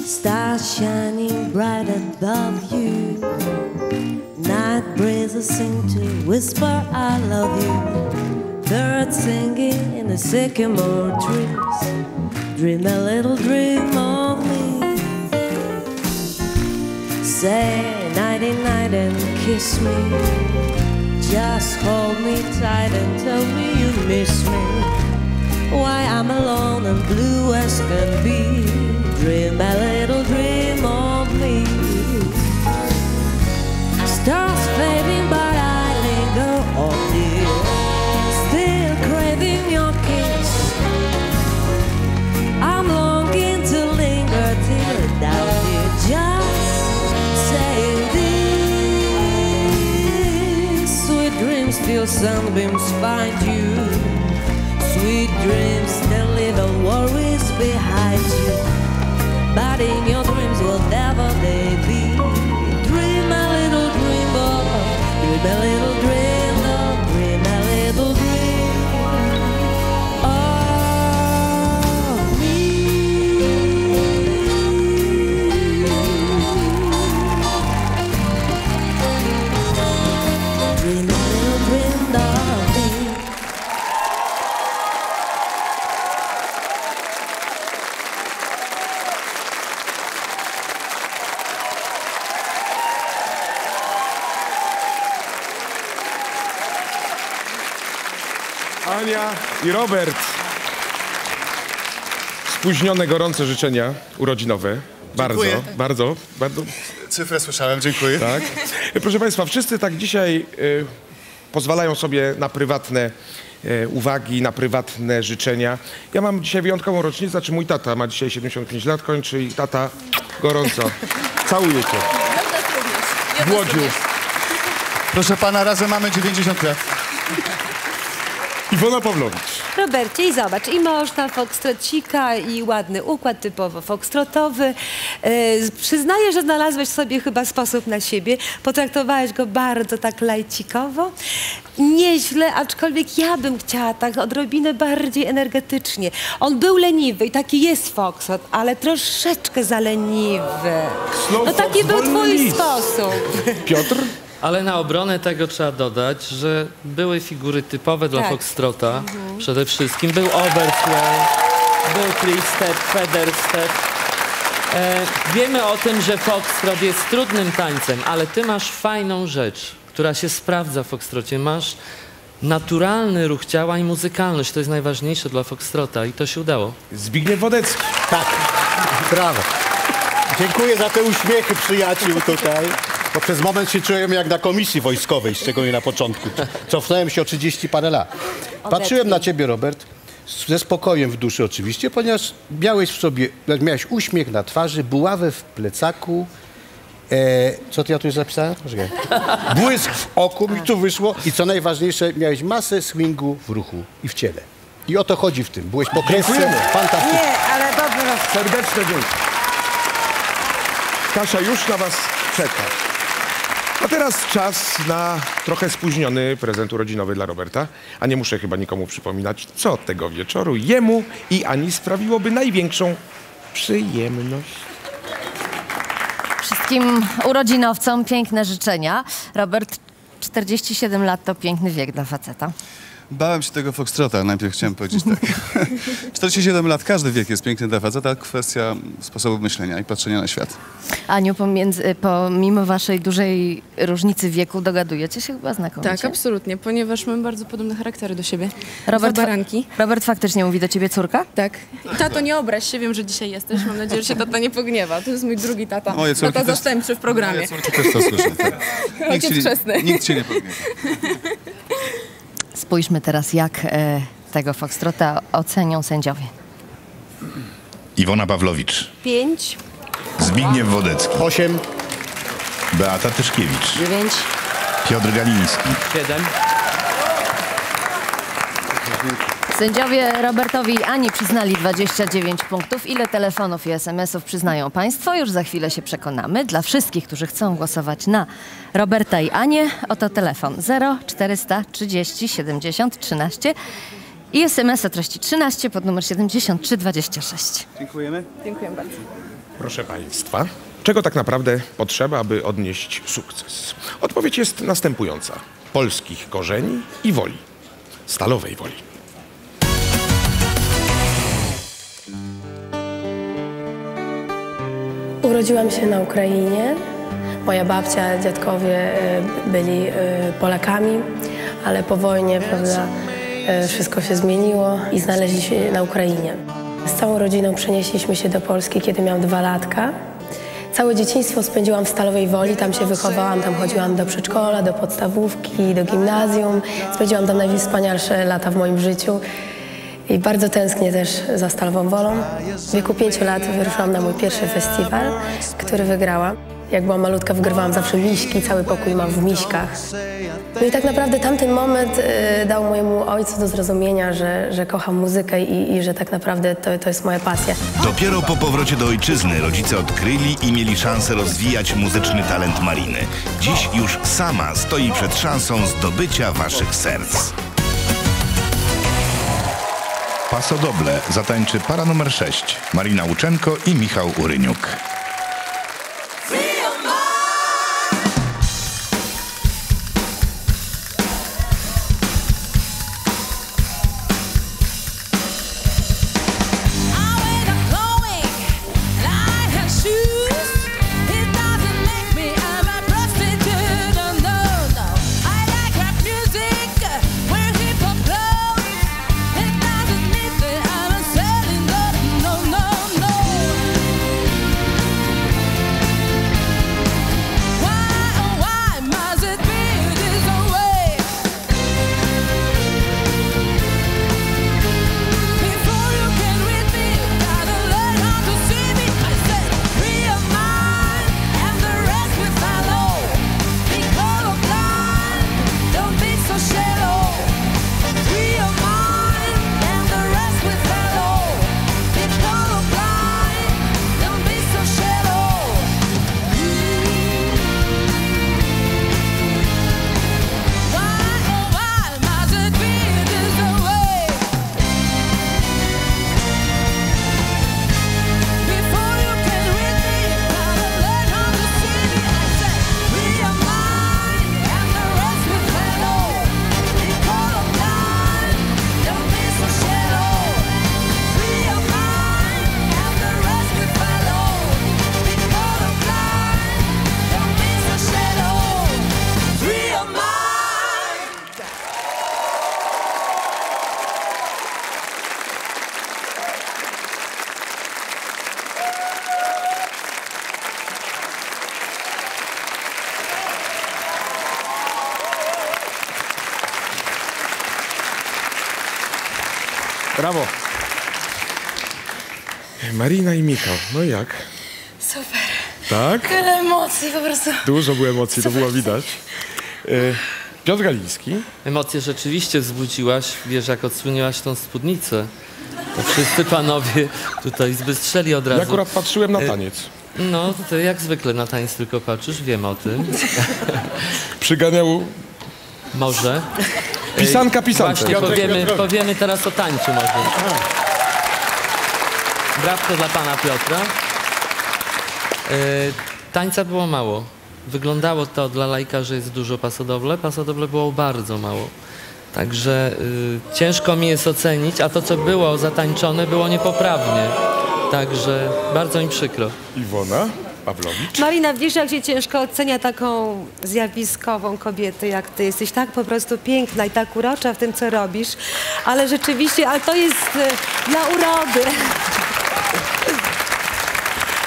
Stars shining bright above you. Night breezes seem to whisper I love you. Birds singing in the sycamore trees. Dream a little dream of me. Say nighty night and kiss me. Just hold me tight and tell me you miss me. Why I'm alone and blue as can be. Dream a little dream of me. Stars fading but I linger on dear. Still craving your kiss. I'm longing to linger till it down here. Just saying this. Sweet dreams till sunbeams find you. Sweet dreams, the little worries behind you. But in your dreams, whatever they be, dream a little dream of, dream a little dream of, dream a little dream of me. Dream a little dream of me. I Robert, spóźnione gorące życzenia urodzinowe. Bardzo, dziękuję. bardzo, bardzo. Cyfrę słyszałem, dziękuję. Tak. Proszę Państwa, wszyscy tak dzisiaj y, pozwalają sobie na prywatne y, uwagi, na prywatne życzenia. Ja mam dzisiaj wyjątkową rocznicę, znaczy mój tata ma dzisiaj siedemdziesiąt pięć lat, kończy i tata gorąco całuje cię. W Łodzi. Proszę Pana, razem mamy dziewięćdziesiąt lat. Iwona Pawlowicz. Robercie, i zobacz, i można foxtrocika, i ładny układ typowo foxtrotowy. Yy, przyznaję, że znalazłeś sobie chyba sposób na siebie. Potraktowałeś go bardzo tak lajcikowo. Nieźle, aczkolwiek ja bym chciała tak odrobinę bardziej energetycznie. On był leniwy i taki jest foxtrot, ale troszeczkę za leniwy. No taki był twój sposób. Piotr? Ale na obronę tego trzeba dodać, że były figury typowe dla tak. foxtrota. Mhm. Przede wszystkim był overswell, był three-step, feather-step. E, wiemy o tym, że foxtrot jest trudnym tańcem, ale ty masz fajną rzecz, która się sprawdza w foxtrocie. Masz naturalny ruch ciała i muzykalność. To jest najważniejsze dla foxtrota i to się udało. Zbigniew Wodecki. Tak, brawo. Dziękuję za te uśmiechy przyjaciół tutaj. Bo przez moment się czułem jak na komisji wojskowej, szczególnie na początku. Cofnąłem się o trzydzieści parę lat. Patrzyłem na ciebie, Robert, ze spokojem w duszy oczywiście, ponieważ miałeś w sobie, miałeś uśmiech na twarzy, buławę w plecaku. E, co ty ja tu już zapisałem? Błysk w oku mi tu wyszło. I co najważniejsze, miałeś masę swingu w ruchu i w ciele. I o to chodzi w tym. Byłeś po kresce. Fantastycznie. Nie, ale dobrze. Serdeczne dzięki. Kasia już na was czeka. A teraz czas na trochę spóźniony prezent urodzinowy dla Roberta. A nie muszę chyba nikomu przypominać, co tego wieczoru jemu i Ani sprawiłoby największą przyjemność. Wszystkim urodzinowcom piękne życzenia. Robert, czterdzieści siedem lat to piękny wiek dla faceta. Bałem się tego foxtrota, najpierw chciałem powiedzieć tak. czterdzieści siedem lat, każdy wiek jest piękny dla faceta, kwestia sposobu myślenia i patrzenia na świat. Aniu, pomiędzy, pomimo waszej dużej różnicy wieku dogadujecie się chyba znakomicie? Tak, absolutnie, ponieważ mamy bardzo podobne charaktery do siebie. Robert, baranki. Robert faktycznie mówi do ciebie córka? Tak. Tato, nie obraź się, wiem, że dzisiaj jesteś, mam nadzieję, że się tata nie pogniewa. To jest mój drugi tata, moje córki tata też, zastępczy w programie. Moje córki też to słyszę. Tak. Ojciec wczesny. Nikt cię nie pogniewa. Spójrzmy teraz, jak e, tego foxtrota ocenią sędziowie. Iwona Pawlowicz. Pięć. Zbigniew Wodecki. Osiem. Beata Tyszkiewicz. Dziewięć. Piotr Galiński. Siedem. Sędziowie Robertowi i Ani przyznali dwadzieścia dziewięć punktów. Ile telefonów i es em esów przyznają Państwo? Już za chwilę się przekonamy. Dla wszystkich, którzy chcą głosować na Roberta i Anię, oto telefon zero czterysta trzydzieści siedemdziesiąt trzynaście i es em es o treści trzynaście pod numer siedemdziesiąt trzy dwadzieścia sześć. Dziękujemy. Dziękuję bardzo. Proszę Państwa, czego tak naprawdę potrzeba, aby odnieść sukces? Odpowiedź jest następująca. Polskich korzeni i woli. Stalowej woli. Urodziłam się na Ukrainie, Moja babcia, dziadkowie byli Polakami, ale po wojnie, prawda, wszystko się zmieniło i znaleźli się na Ukrainie. Z całą rodziną przenieśliśmy się do Polski, kiedy miałam dwa latka. Całe dzieciństwo spędziłam w Stalowej Woli, tam się wychowałam, tam chodziłam do przedszkola, do podstawówki, do gimnazjum. Spędziłam tam najwspanialsze lata w moim życiu. I bardzo tęsknię też za Stalową Wolą. W wieku pięciu lat wyruszyłam na mój pierwszy festiwal, który wygrałam. Jak byłam malutka, wygrywałam zawsze miśki, cały pokój mam w miśkach. No i tak naprawdę tamten moment dał mojemu ojcu do zrozumienia, że, że kocham muzykę i, i że tak naprawdę to, to jest moja pasja. Dopiero po powrocie do ojczyzny rodzice odkryli i mieli szansę rozwijać muzyczny talent Mariny. Dziś już sama stoi przed szansą zdobycia waszych serc. Paso Doble zatańczy para numer sześć, Marina Łuczenko i Michał Uryniuk. Brawo! Marina i Michał, no jak? Super. Tak? Tyle emocji po prostu. Dużo było emocji, super, to było widać. Y Piotr Galiński. Emocje rzeczywiście wzbudziłaś, wiesz, jak odsłoniłaś tą spódnicę. To wszyscy panowie tutaj zbystrzeli od razu. Ja akurat patrzyłem na taniec. Y no, to jak zwykle na taniec tylko patrzysz, wiem o tym. Przyganiał? Może. Pisanka, pisanka. Właśnie powiemy, powiemy teraz o tańcu może. Brawo dla pana Piotra. E, tańca było mało. Wyglądało to dla laika, że jest dużo Paso Doble. Paso Doble było bardzo mało. Także e, ciężko mi jest ocenić, a to co było zatańczone było niepoprawnie. Także bardzo mi przykro. Iwona Pavlović. Marina, widzisz, jak się ciężko ocenia taką zjawiskową kobietę jak ty. Jesteś tak po prostu piękna i tak urocza w tym, co robisz, ale rzeczywiście, ale to jest dla urody.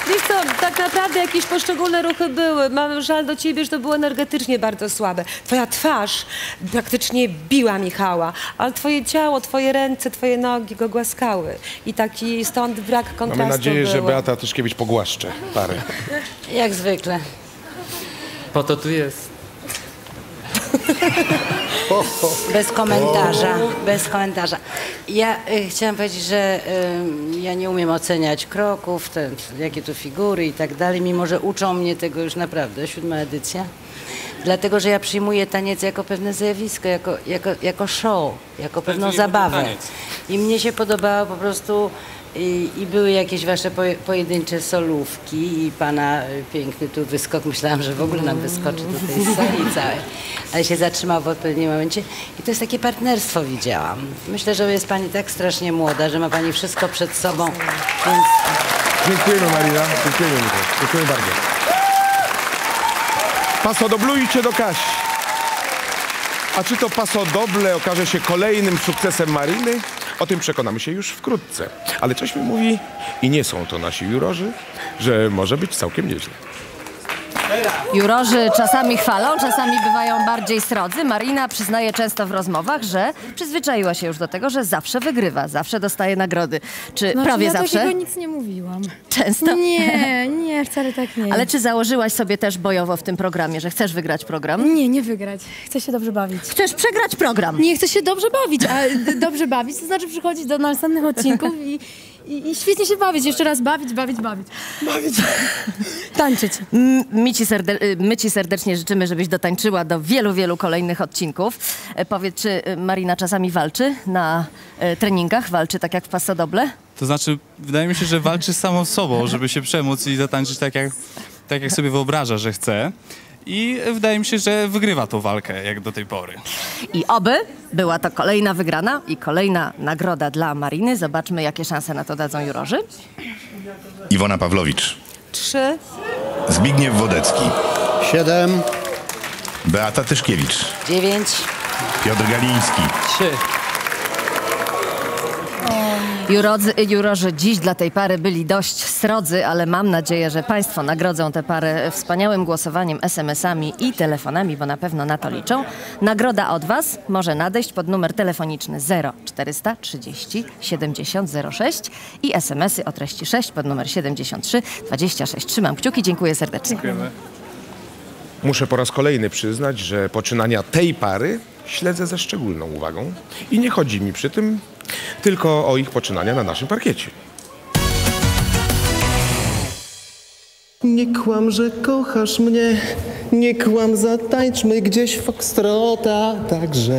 Wiesz co, tak naprawdę jakieś poszczególne ruchy były. Mam żal do ciebie, że to było energetycznie bardzo słabe. Twoja twarz praktycznie biła Michała, ale twoje ciało, twoje ręce, twoje nogi go głaskały. I taki stąd brak kontrastu. Mamy nadzieję, było. że Beata Tyszkiewicz pogłaszcze pary. Jak zwykle. Po to tu jest. Bez komentarza, bez komentarza. Ja y, chciałam powiedzieć, że y, ja nie umiem oceniać kroków, te, jakie tu figury i tak dalej, mimo że uczą mnie tego już naprawdę, siódma edycja. Dlatego, że ja przyjmuję taniec jako pewne zjawisko, jako, jako, jako show, jako pewną zabawę. I mnie się podobało po prostu i, i były jakieś wasze poje, pojedyncze solówki i pana piękny tu wyskok. Myślałam, że w ogóle nam wyskoczy tutaj z sali całej, ale się zatrzymał w odpowiednim momencie. I to jest takie partnerstwo, widziałam. Myślę, że jest pani tak strasznie młoda, że ma pani wszystko przed sobą. Więc... Dziękujemy, Marina. Dziękujemy. Dziękujemy bardzo. Pasodoblujcie do Kasi. A czy to pasodoble okaże się kolejnym sukcesem Mariny? O tym przekonamy się już wkrótce. Ale coś mi mówi, i nie są to nasi jurorzy, że może być całkiem nieźle. Jurorzy czasami chwalą, czasami bywają bardziej srodzy. Marina przyznaje często w rozmowach, że przyzwyczaiła się już do tego, że zawsze wygrywa, zawsze dostaje nagrody. Czy znaczy, prawie ja zawsze? Ja nic nie mówiłam. Często? Nie, nie, wcale tak nie. Ale czy założyłaś sobie też bojowo w tym programie, że chcesz wygrać program? Nie, nie wygrać. Chcę się dobrze bawić. Chcesz przegrać program? Nie, chcę się dobrze bawić, a dobrze bawić to znaczy przychodzić do następnych odcinków i... I, I świetnie się bawić, jeszcze raz bawić, bawić, bawić. Bawić. Tańczyć. My ci, my ci serdecznie życzymy, żebyś dotańczyła do wielu, wielu kolejnych odcinków. E, powiedz, czy Marina czasami walczy na e, treningach? Walczy tak jak w pasodoble? To znaczy, wydaje mi się, że walczy z samą sobą, żeby się przemóc i dotańczyć tak jak, tak jak sobie wyobraża, że chce. I wydaje mi się, że wygrywa tą walkę, jak do tej pory. I oby była to kolejna wygrana i kolejna nagroda dla Mariny. Zobaczmy, jakie szanse na to dadzą jurorzy. Iwona Pawlowicz. Trzy. Zbigniew Wodecki. Siedem. Beata Tyszkiewicz. Dziewięć. Piotr Galiński. Trzy. Jurodzy, jurorzy dziś dla tej pary byli dość srodzy, ale mam nadzieję, że Państwo nagrodzą tę parę wspaniałym głosowaniem, es em esami i telefonami, bo na pewno na to liczą. Nagroda od Was może nadejść pod numer telefoniczny zero czterysta trzydzieści siedemdziesiąt zero sześć i es em esy o treści sześć pod numer siedemdziesiąt trzy dwadzieścia sześć. Trzymam kciuki, dziękuję serdecznie. Dziękujemy. Muszę po raz kolejny przyznać, że poczynania tej pary śledzę ze szczególną uwagą i nie chodzi mi przy tym tylko o ich poczynania na naszym parkiecie. Nie kłam, że kochasz mnie, nie kłam, zatańczmy gdzieś foxtrota, także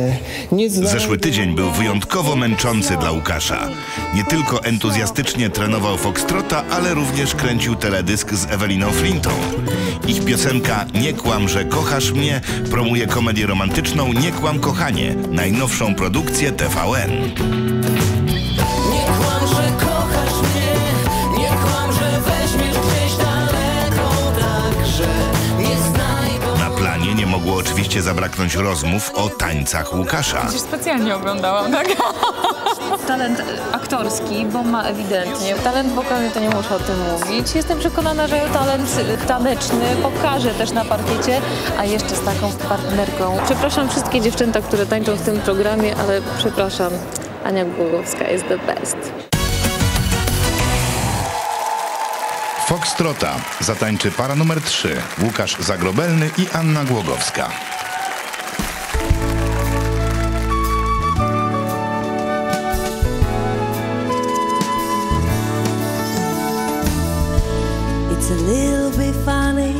nie znam... Zeszły tydzień był wyjątkowo męczący dla Łukasza. Nie tylko entuzjastycznie trenował foxtrota, ale również kręcił teledysk z Eweliną Flintą. Ich piosenka Nie kłam, że kochasz mnie promuje komedię romantyczną Nie kłam, kochanie, najnowszą produkcję te fał en. Nie kłam, że kochasz mnie, nie kłam, że weźmiesz gdzieś daleko, także nie znaj... Na planie nie mogło oczywiście zabraknąć rozmów o tańcach Łukasza. Przecież specjalnie oglądałam, tak? Talent aktorski, bo ma ewidentnie. Talent wokalny, to nie muszę o tym mówić. Jestem przekonana, że talent taneczny pokaże też na parkiecie, a jeszcze z taką partnerką. Przepraszam wszystkie dziewczęta, które tańczą w tym programie, ale przepraszam, Anna Głogowska jest the best. Foxtrota zatańczy para numer trzy, Łukasz Zagrobelny i Anna Głogowska. It's a little bit funny,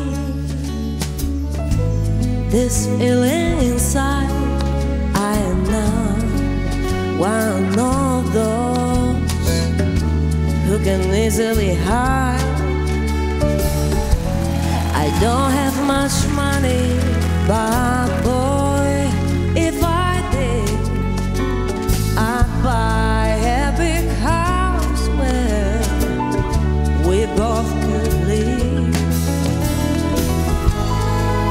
this feeling inside. I am not one of those who can easily hide. I don't have much money, but boy, if I did, I'd buy a big house where we both could.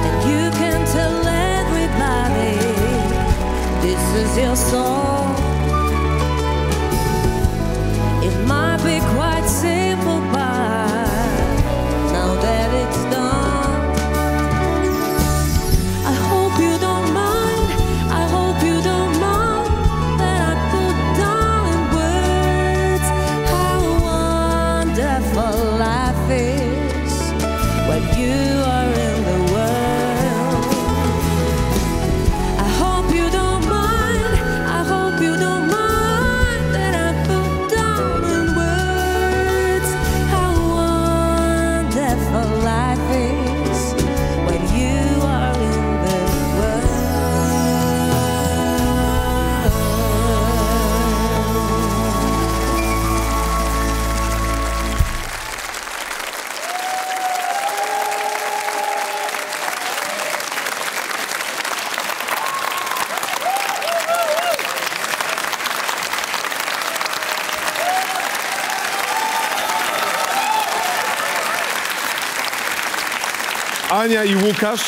And you can tell everybody this is your song. It might be quite simple, but now that it's done, I hope you don't mind, I hope you don't mind that I put down in words how wonderful life is. Ania i Łukasz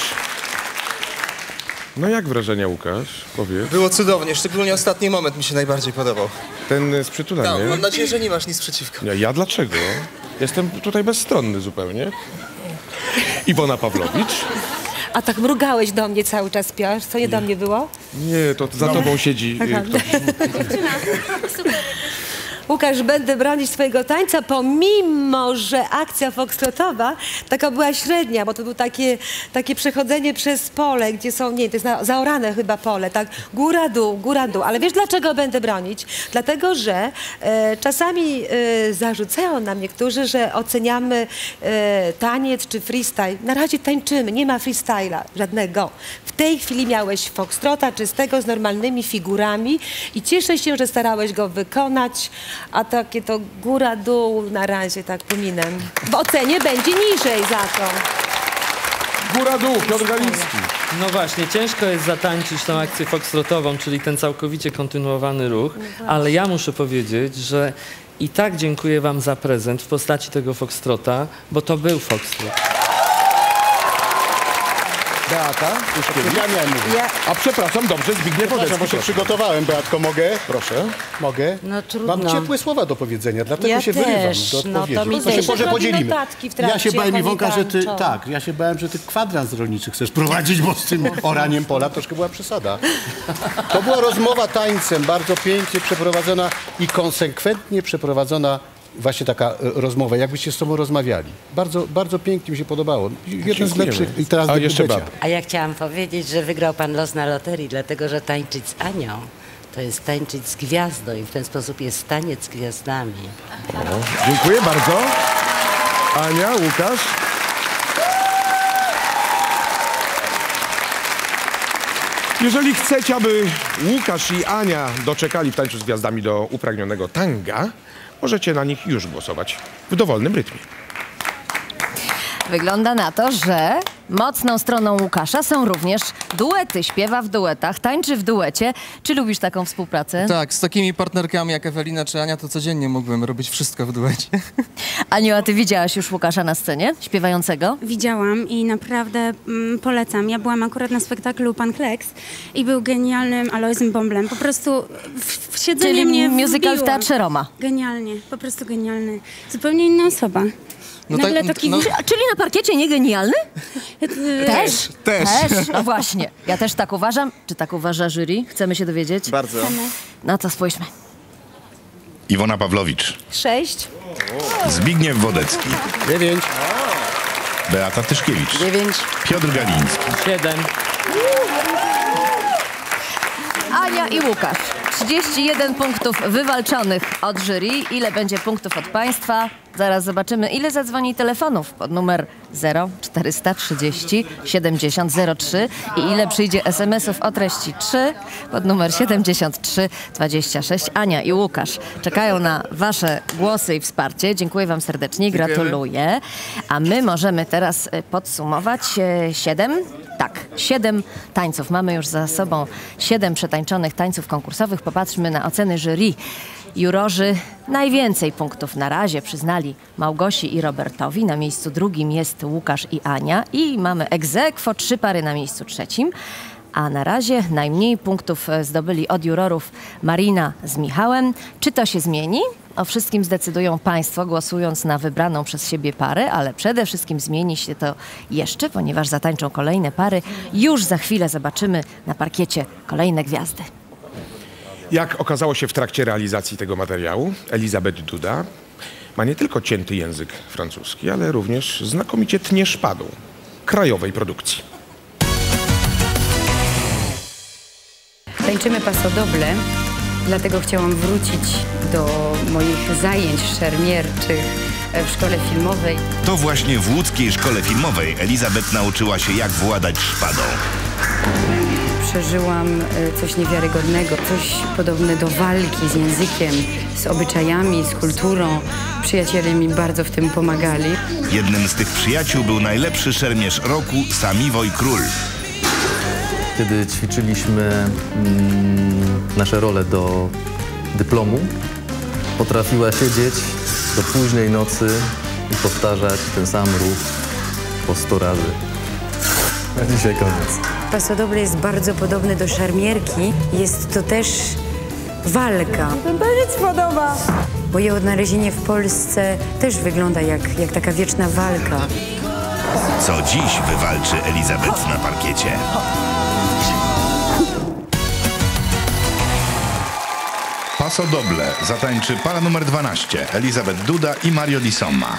No jak wrażenia, Łukasz? Powiedz. Było cudownie, szczególnie ostatni moment mi się najbardziej podobał. Ten z przytulaniem? No, mam nadzieję, że nie masz nic przeciwko. Ja, ja dlaczego? Jestem tutaj bezstronny zupełnie. Iwona Pawłowicz. A tak mrugałeś do mnie cały czas, Piotr, co nie, nie do mnie było? Nie, to za no. tobą siedzi tak ktoś. Super. Łukasz, będę bronić swojego tańca, pomimo że akcja foxtrotowa taka była średnia, bo to było takie, takie przechodzenie przez pole, gdzie są, nie, to jest na, zaorane chyba pole, tak, góra, dół, góra, dół. Ale wiesz, dlaczego będę bronić? Dlatego, że e, czasami e, zarzucają nam niektórzy, że oceniamy e, taniec czy freestyle. Na razie tańczymy, nie ma freestyla żadnego. W tej chwili miałeś foxtrota czystego z normalnymi figurami i cieszę się, że starałeś go wykonać. A takie to góra-dół na razie, tak pominę. W ocenie będzie niżej za to. Góra-dół, Piotr Galiński. No właśnie, ciężko jest zatańczyć tą akcję foxtrotową, czyli ten całkowicie kontynuowany ruch, no ale ja muszę powiedzieć, że i tak dziękuję wam za prezent w postaci tego foxtrota, bo to był foxtrot. Beata Tyszkiewicz. Ja... A przepraszam, dobrze, Zbigniew Wodecki, bo się przygotowałem. Beatko, mogę? Proszę. Mogę? No, trudno. Mam ciepłe słowa do powiedzenia, dlatego ja się też wyrywam do odpowiedzi. No, to mi to się może podzielimy. Ja się bałem, Iwonka, że ty... Tak, ja się bałem, że ty kwadrans rolniczy chcesz prowadzić, bo z tym oraniem pola troszkę była przesada. To była rozmowa tańcem, bardzo pięknie przeprowadzona i konsekwentnie przeprowadzona właśnie taka rozmowa, jakbyście z sobą rozmawiali. Bardzo, bardzo pięknie mi się podobało. Jeden z lepszych i teraz do jeszcze babcia. A ja chciałam powiedzieć, że wygrał pan los na loterii, dlatego że tańczyć z Anią to jest tańczyć z gwiazdą i w ten sposób jest taniec z gwiazdami. O, dziękuję bardzo. Ania, Łukasz. Jeżeli chcecie, aby Łukasz i Ania doczekali w tańcu z gwiazdami do upragnionego tanga, możecie na nich już głosować w dowolnym rytmie. Wygląda na to, że mocną stroną Łukasza są również duety. Śpiewa w duetach, tańczy w duecie. Czy lubisz taką współpracę? Tak, z takimi partnerkami jak Ewelina czy Ania to codziennie mógłbym robić wszystko w duecie. Aniu, a ty widziałaś już Łukasza na scenie śpiewającego? Widziałam i naprawdę mm, polecam. Ja byłam akurat na spektaklu Pan Kleks i był genialnym Alojzem Bąblem. Po prostu w, w siedzeniu Czyli mnie Czyli musical w Teatrze Roma. Genialnie, po prostu genialny. Zupełnie inna osoba. No tak, taki... no... Czyli na parkiecie nie genialny? Też? Też. Też. No właśnie. Ja też tak uważam. Czy tak uważa jury? Chcemy się dowiedzieć? Bardzo. No to spójrzmy. Iwona Pawłowicz. Sześć. Zbigniew Wodecki. Dziewięć. Beata Tyszkiewicz. Dziewięć. Piotr Galiński. Siedem. Ania i Łukasz. trzydzieści jeden punktów wywalczonych od jury. Ile będzie punktów od państwa? Zaraz zobaczymy, ile zadzwoni telefonów pod numer zero czterysta trzydzieści siedemdziesiąt zero trzy i ile przyjdzie es em esów o treści trzy pod numer siedemdziesiąt trzy dwadzieścia sześć. Ania i Łukasz czekają na wasze głosy i wsparcie. Dziękuję wam serdecznie, gratuluję. A my możemy teraz podsumować siedem, tak, siedem tańców. Mamy już za sobą siedem przetańczonych tańców konkursowych. Popatrzmy na oceny jury. Jurorzy najwięcej punktów na razie przyznali Małgosi i Robertowi. Na miejscu drugim jest Łukasz i Ania. I mamy ex aequo, trzy pary na miejscu trzecim. A na razie najmniej punktów zdobyli od jurorów Marina z Michałem. Czy to się zmieni? O wszystkim zdecydują państwo, głosując na wybraną przez siebie parę, ale przede wszystkim zmieni się to jeszcze, ponieważ zatańczą kolejne pary. Już za chwilę zobaczymy na parkiecie kolejne gwiazdy. Jak okazało się w trakcie realizacji tego materiału, Elisabeth Duda ma nie tylko cięty język francuski, ale również znakomicie tnie szpadą krajowej produkcji. Tańczymy pas doble, dlatego chciałam wrócić do moich zajęć szermierczych w szkole filmowej. To właśnie w łódzkiej szkole filmowej Elisabeth nauczyła się, jak władać szpadą. Przeżyłam coś niewiarygodnego, coś podobne do walki z językiem, z obyczajami, z kulturą. Przyjaciele mi bardzo w tym pomagali. Jednym z tych przyjaciół był najlepszy szermierz roku Samiwoj Król. Kiedy ćwiczyliśmy mm, nasze role do dyplomu, potrafiła siedzieć do późnej nocy i powtarzać ten sam ruch po sto razy. Na dzisiaj koniec. Pasodoble jest bardzo podobny do szermierki. Jest to też walka. To też się podoba. Moje odnalezienie w Polsce też wygląda jak, jak taka wieczna walka. Co dziś wywalczy Elisabeth na parkiecie? Pasodoble zatańczy para numer dwanaście, Elisabeth Duda i Mario Di Somma.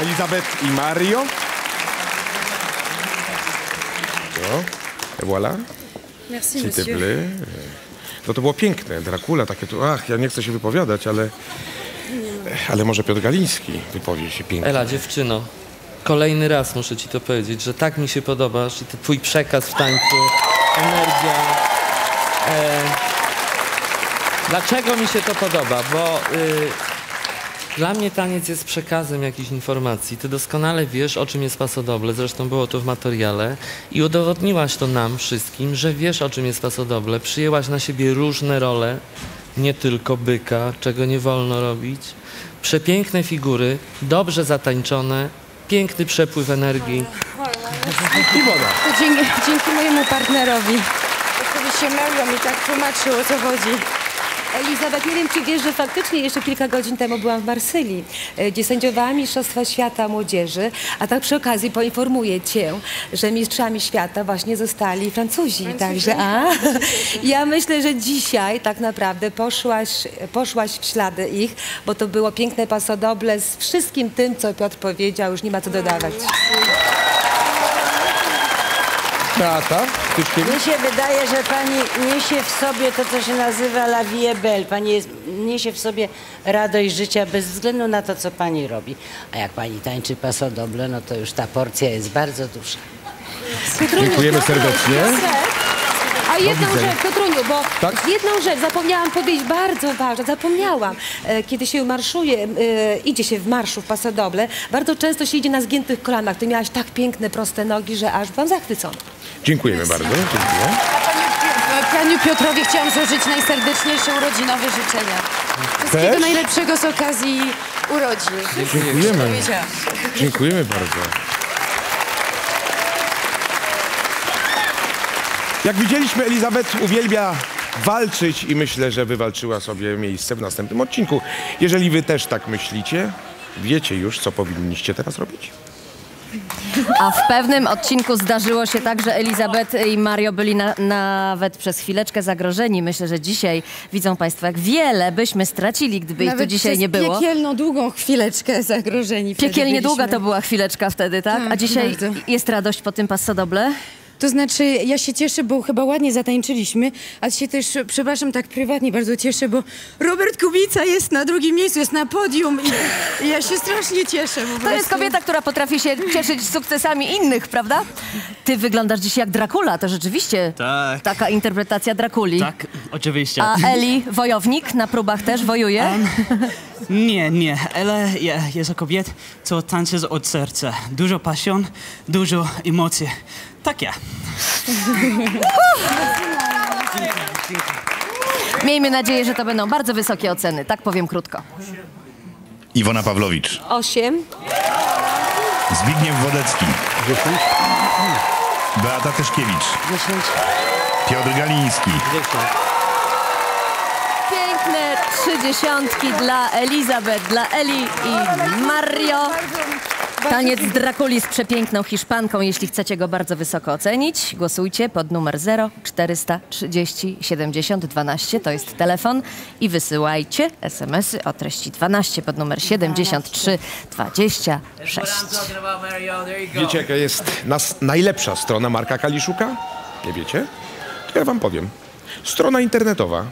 Elisabeth i Mario. Et voilà. Merci, monsieur. No to było piękne, Dracula, takie tu, ach, ja nie chcę się wypowiadać, ale, ale może Piotr Galiński wypowie się pięknie. Ela, dziewczyno, kolejny raz muszę ci to powiedzieć, że tak mi się podoba, że twój przekaz w tańcu, energia. E, dlaczego mi się to podoba? Bo... Y, Dla mnie taniec jest przekazem jakichś informacji. Ty doskonale wiesz, o czym jest pasodoble, zresztą było to w materiale i udowodniłaś to nam wszystkim, że wiesz, o czym jest pasodoble. Przyjęłaś na siebie różne role, nie tylko byka, czego nie wolno robić. Przepiękne figury, dobrze zatańczone, piękny przepływ energii. Dzięki, dzięki mojemu partnerowi. Oczywiście Mario mi tak tłumaczył, o co chodzi. Elisabeth, nie wiem, czy wiesz, że faktycznie jeszcze kilka godzin temu byłam w Marsylii, gdzie sędziowała Mistrzostwa Świata Młodzieży, a tak przy okazji poinformuję cię, że mistrzami świata właśnie zostali Francuzi, Francuzi. Także a, ja myślę, że dzisiaj tak naprawdę poszłaś, poszłaś w ślady ich, bo to było piękne pasodoble z wszystkim tym, co Piotr powiedział, już nie ma co dodawać. Beata Tyszkiewicz? Mi się wydaje, że pani niesie w sobie to, co się nazywa la vie belle. Pani jest, niesie w sobie radość życia bez względu na to, co pani robi. A jak pani tańczy pasodoble, no to już ta porcja jest bardzo duża. Dziękujemy serdecznie. A jedną rzecz, Piotruniu, bo tak? jedną rzecz zapomniałam powiedzieć, bardzo ważna, zapomniałam. Kiedy się marszuje, idzie się w marszu w pasodoble, bardzo często się idzie na zgiętych kolanach. Ty miałaś tak piękne, proste nogi, że aż byłam zachwycona. Dziękujemy bardzo. Dziękuję. A panu Piotrowi chciałam złożyć najserdeczniejsze urodzinowe życzenia. Wszystkiego Też? najlepszego z okazji urodzin. Dziękujemy. Dziękujemy bardzo. Jak widzieliśmy, Elisabeth uwielbia walczyć i myślę, że wywalczyła sobie miejsce w następnym odcinku. Jeżeli wy też tak myślicie, wiecie już, co powinniście teraz robić. A w pewnym odcinku zdarzyło się tak, że Elisabeth i Mario byli na, nawet przez chwileczkę zagrożeni. Myślę, że dzisiaj widzą Państwo, jak wiele byśmy stracili, gdyby nawet ich tu dzisiaj nie było. Piekielną długą chwileczkę zagrożeni. Piekielnie długa to była chwileczka wtedy, tak? tak A dzisiaj bardzo. Jest radość po tym pasodoble? To znaczy, ja się cieszę, bo chyba ładnie zatańczyliśmy, a się też, przepraszam, tak prywatnie bardzo cieszę, bo Robert Kubica jest na drugim miejscu, jest na podium i, i ja się strasznie cieszę. To jest kobieta, która potrafi się cieszyć sukcesami innych, prawda? Ty wyglądasz dziś jak Dracula, to rzeczywiście tak. Taka interpretacja Drakuli. Tak, oczywiście. A Eli, wojownik, na próbach też wojuje? Um, nie, nie. Eli jest kobietą, co tańczy od serca. Dużo pasjon, dużo emocji. Tak ja. Miejmy nadzieję, że to będą bardzo wysokie oceny. Tak powiem krótko. Iwona Pawłowicz. Osiem. Zbigniew Wodecki. Dziesięć. Beata Tyszkiewicz. Dziesięć. Piotr Galiński. Dziesięć. Piękne trzy dziesiątki dla Elisabeth, dla Eli i Mario. Taniec Drakuli z przepiękną Hiszpanką. Jeśli chcecie go bardzo wysoko ocenić, głosujcie pod numer zero czterysta trzydzieści siedemdziesiąt dwanaście. To jest telefon. I wysyłajcie smsy o treści dwanaście pod numer siedemdziesiąt trzy dwadzieścia sześć. Wiecie, jaka jest nas najlepsza strona Marka Kaliszuka? Nie wiecie? To ja wam powiem. Strona internetowa.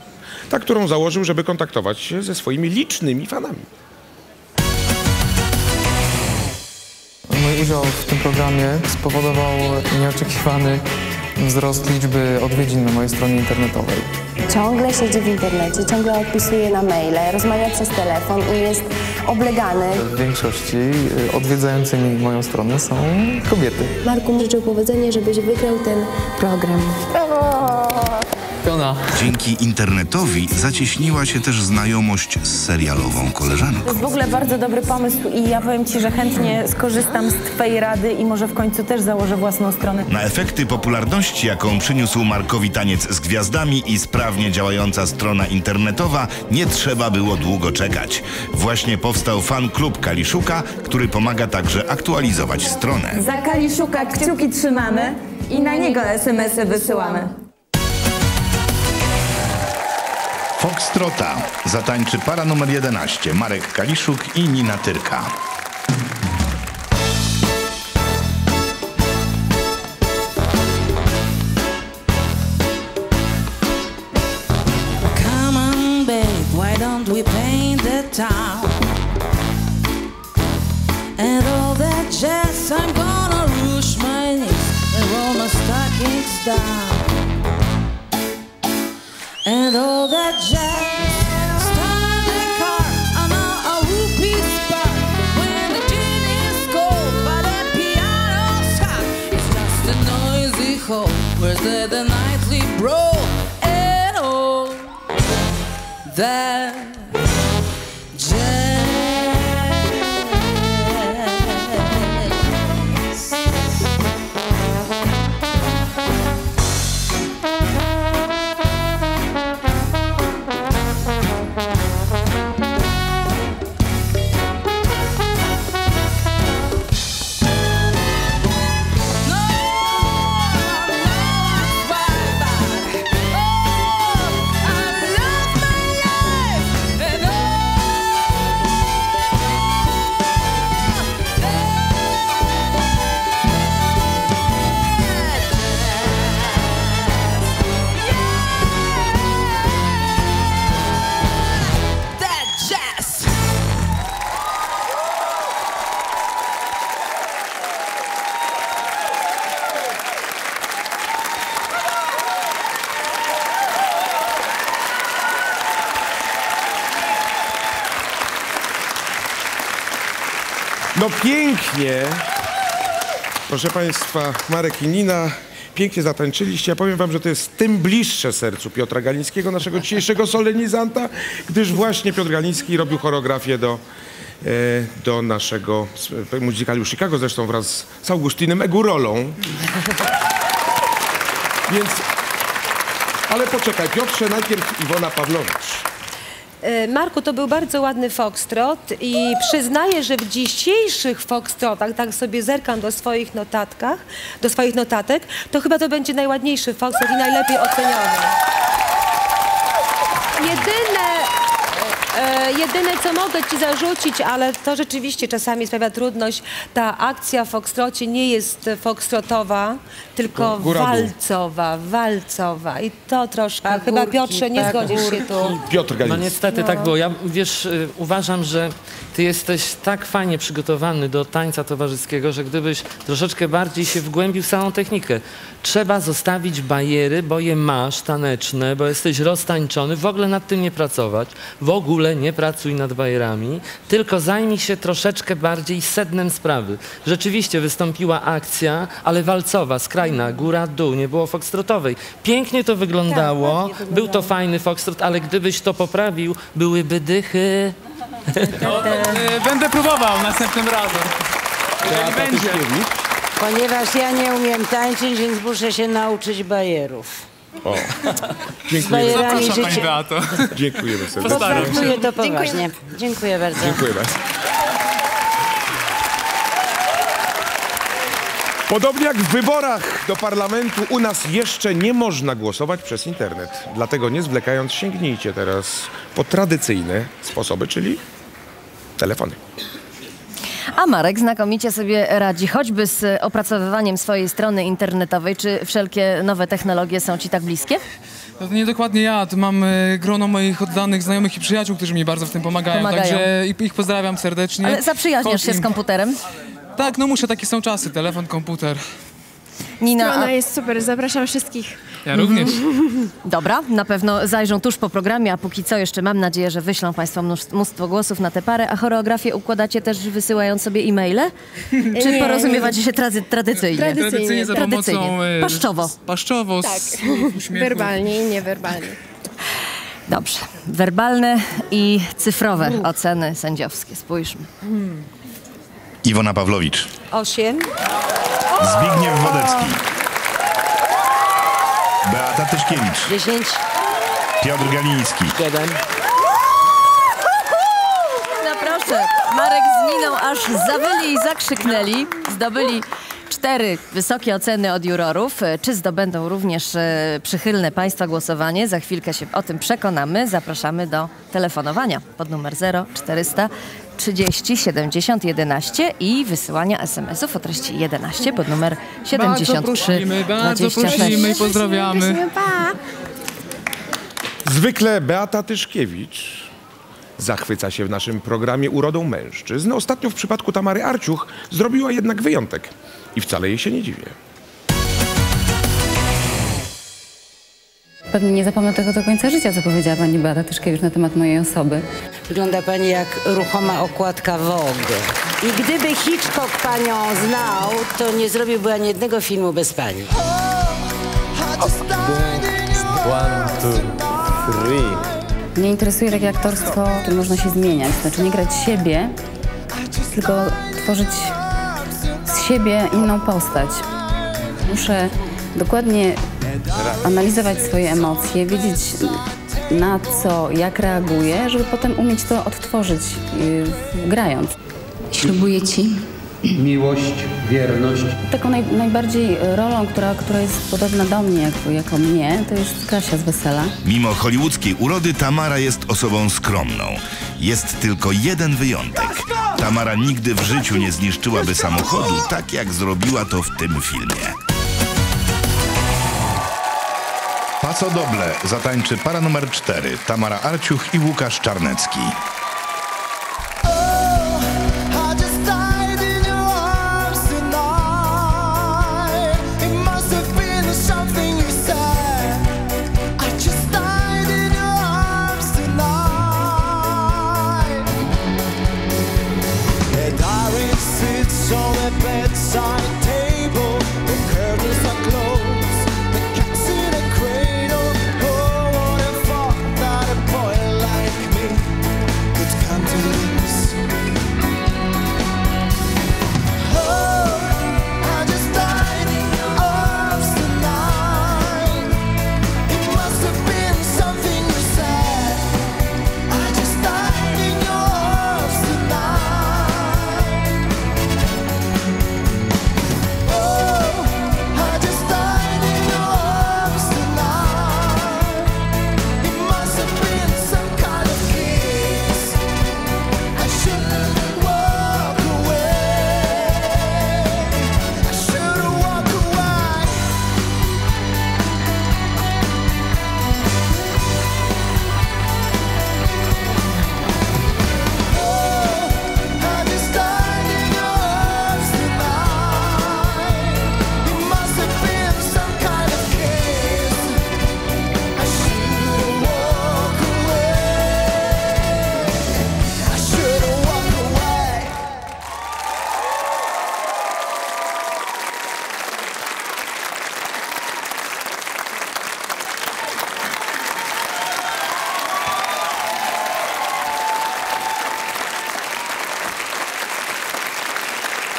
Ta, którą założył, żeby kontaktować się ze swoimi licznymi fanami. Mój udział w tym programie spowodował nieoczekiwany wzrost liczby odwiedzin na mojej stronie internetowej. Ciągle siedzi w internecie, ciągle odpisuje na maile, rozmawia przez telefon i jest oblegany. W większości odwiedzającymi moją stronę są kobiety. Marku, życzę powodzenia, żebyś wygrał ten program. Brawo! Dzięki internetowi zacieśniła się też znajomość z serialową koleżanką. To jest w ogóle bardzo dobry pomysł i ja powiem ci, że chętnie skorzystam z twojej rady i może w końcu też założę własną stronę. Na efekty popularności, jaką przyniósł Markowi taniec z gwiazdami i sprawnie działająca strona internetowa, nie trzeba było długo czekać. Właśnie powstał fan klub Kaliszuka, który pomaga także aktualizować stronę. Za Kaliszuka kciuki trzymamy i na niego smsy wysyłamy. Foxtrota zatańczy para numer jedenaście, Marek Kaliszuk i Nina Tyrka. Come on, babe, why don't we paint the town? And all that jazz, I'm gonna rush my knees and roll my stockings down. And all that jazz, start the car, I'm on a whoopee spot. When the gin is cold, but the piano's hot. It's just a noisy hole, where's the nightly brawl? And all that jazz. No pięknie, proszę państwa, Marek i Nina pięknie zatańczyliście. Ja powiem wam, że to jest tym bliższe sercu Piotra Galińskiego, naszego dzisiejszego solenizanta, gdyż właśnie Piotr Galiński robił choreografię do, do naszego muzykalu Chicago, zresztą wraz z Augustynem Egurolą. Więc, ale poczekaj Piotrze, najpierw Iwona Pawłowicz. Marku, to był bardzo ładny foxtrot i przyznaję, że w dzisiejszych foxtrotach, tak sobie zerkam do swoich notatkach, do swoich notatek, to chyba to będzie najładniejszy foxtrot i najlepiej oceniony. Jedyne... E, Jedyne, co mogę ci zarzucić, ale to rzeczywiście czasami sprawia trudność, ta akcja w foxtrocie nie jest foxtrotowa, tylko walcowa, walcowa. I to troszkę, pagórki, chyba Piotrze, nie zgodzisz się tu. Piotr Galiński. No niestety no. tak było. Ja, wiesz, uważam, że ty jesteś tak fajnie przygotowany do tańca towarzyskiego, że gdybyś troszeczkę bardziej się wgłębił w samą technikę. Trzeba zostawić bariery, bo je masz taneczne, bo jesteś roztańczony, w ogóle nad tym nie pracować, w ogóle nie pracuj nad bajerami, tylko zajmij się troszeczkę bardziej sednem sprawy. Rzeczywiście wystąpiła akcja, ale walcowa, skrajna, góra, dół, nie było foxtrotowej. Pięknie to wyglądało, był to fajny foxtrot, ale gdybyś to poprawił, byłyby dychy. No, będę próbował następnym razem. Beata Tyszkiewicz. Ponieważ ja nie umiem tańczyć, więc muszę się nauczyć bajerów. O. Dziękujemy. Zapraszam, życie... Pani Beato. Dziękujemy serdecznie. Postaram się. Dziękuję to poważnie. Dziękuję bardzo. Dziękuję bardzo. Podobnie jak w wyborach do parlamentu, u nas jeszcze nie można głosować przez internet. Dlatego nie zwlekając, sięgnijcie teraz po tradycyjne sposoby, czyli telefony. A Marek znakomicie sobie radzi, choćby z opracowywaniem swojej strony internetowej. Czy wszelkie nowe technologie są ci tak bliskie? No to nie dokładnie ja, to mam grono moich oddanych znajomych i przyjaciół, którzy mi bardzo w tym pomagają, pomagają. Także ich pozdrawiam serdecznie. Ale zaprzyjaźniasz się z komputerem? Tak, no muszę, takie są czasy, telefon, komputer. Nina, ona jest super, zapraszam wszystkich. Ja również. Dobra, na pewno zajrzą tuż po programie, a póki co jeszcze mam nadzieję, że wyślą Państwo mnóstwo głosów na tę parę, a choreografię układacie też wysyłając sobie e-maile? Czy porozumiewacie się tradycyjnie? Tradycyjnie, tradycyjnie, za pomocą, tradycyjnie. Paszczowo. Paszczowo, tak. Z uśmiechu. Werbalnie i niewerbalnie. Dobrze, werbalne i cyfrowe U. oceny sędziowskie, spójrzmy. Hmm. Iwona Pawłowicz. Osiem. Zbigniew Wodecki. Beata Tyszkiewicz. Dziesięć. Piotr Galiński. Siedem. No proszę, Marek z Niną aż zawyli i zakrzyknęli. Zdobyli cztery wysokie oceny od jurorów. Czy zdobędą również przychylne Państwa głosowanie? Za chwilkę się o tym przekonamy. Zapraszamy do telefonowania pod numer zero czterysta trzydzieści siedemdziesiąt jedenaście i wysyłania es em esów o treści jedenaście pod numer siedemdziesiąt trzy dwadzieścia sześć. Bardzo prosimy, pozdrawiamy. Zwykle Beata Tyszkiewicz zachwyca się w naszym programie urodą mężczyzn. Ostatnio w przypadku Tamary Arciuch zrobiła jednak wyjątek i wcale jej się nie dziwię. Pewnie nie zapomnę tego do końca życia, co powiedziała pani Beata Tyszkiewicz na temat mojej osoby. Wygląda pani jak ruchoma okładka Vogue. I gdyby Hitchcock panią znał, to nie zrobiłby ani jednego filmu bez pani. one, two, three. Mnie interesuje takie aktorstwo, w którym można się zmieniać. Znaczy nie grać siebie, tylko tworzyć z siebie inną postać. Muszę dokładnie analizować swoje emocje, wiedzieć na co, jak reaguję, żeby potem umieć to odtworzyć yy, grając. Ślubuję ci miłość, wierność. Taką naj, najbardziej rolą, która, która jest podobna do mnie, jako, jako mnie, to jest Kasia z Wesela. Mimo hollywoodzkiej urody Tamara jest osobą skromną. Jest tylko jeden wyjątek. Tamara nigdy w życiu nie zniszczyłaby samochodu, tak jak zrobiła to w tym filmie. Paso Doble zatańczy para numer cztery, Tamara Arciuch i Łukasz Czarnecki.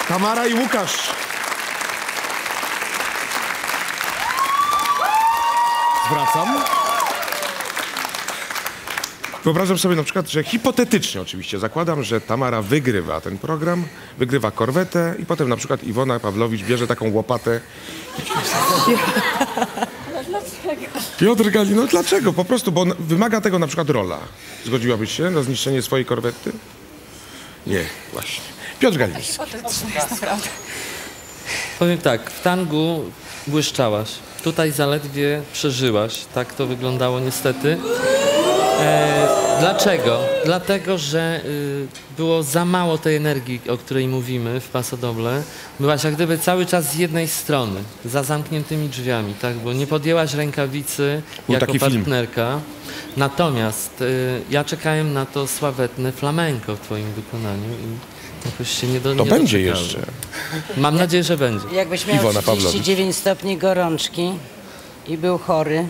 Tamara i Łukasz. Zwracam. Wyobrażam sobie na przykład, że hipotetycznie oczywiście zakładam, że Tamara wygrywa ten program, wygrywa korwetę i potem na przykład Iwona Pawlowicz bierze taką łopatę. No dlaczego? Piotr Galiński, no dlaczego? Po prostu, bo on, wymaga tego na przykład rola. Zgodziłabyś się na zniszczenie swojej korwety? Nie, właśnie. Piotr Galiński. Powiem tak, w tangu błyszczałaś. Tutaj zaledwie przeżyłaś. Tak to wyglądało niestety. E, dlaczego? Dlatego, że y, było za mało tej energii, o której mówimy w Pasodoble. Byłaś jak gdyby cały czas z jednej strony, za zamkniętymi drzwiami, tak? Bo nie podjęłaś rękawicy Był jako partnerka. Film. Natomiast y, ja czekałem na to sławetne flamenko w twoim wykonaniu i jakoś się nie do, To nie będzie doczekało. jeszcze. Mam Jak, nadzieję, że będzie. Jakbyś miał trzydzieści dziewięć stopni gorączki i był chory,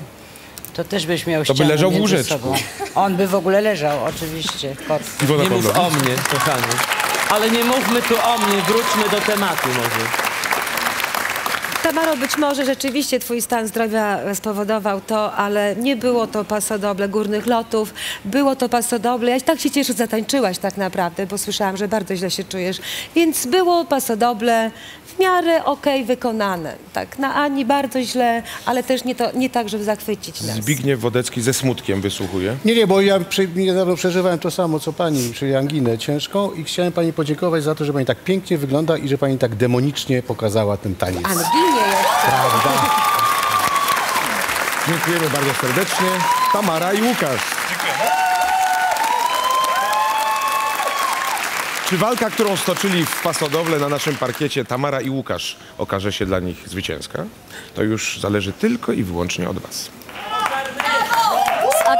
to też byś miał ścianę. To by leżał w łóżeczku. On by w ogóle leżał, oczywiście. Pod... Nie mów o mnie, kochany. Ale nie mówmy tu o mnie, wróćmy do tematu może. Tamaro, być może rzeczywiście twój stan zdrowia spowodował to, ale nie było to pasodoble górnych lotów, było to pasodoble. Ja i tak się cieszę, że zatańczyłaś tak naprawdę, bo słyszałam, że bardzo źle się czujesz. Więc było pasodoble w miarę okej wykonane. Tak, na Ani bardzo źle, ale też nie, to, nie tak, żeby zachwycić nas. Zbigniew Wodecki ze smutkiem wysłuchuje. Nie, nie, bo ja przy, niedawno przeżywałem to samo, co pani, czyli anginę ciężką i chciałem pani podziękować za to, że pani tak pięknie wygląda i że pani tak demonicznie pokazała ten taniec. Prawda. Dziękujemy bardzo serdecznie. Tamara i Łukasz. Dziękujemy. Czy walka, którą stoczyli w Pasodoble na naszym parkiecie Tamara i Łukasz okaże się dla nich zwycięska? To już zależy tylko i wyłącznie od was.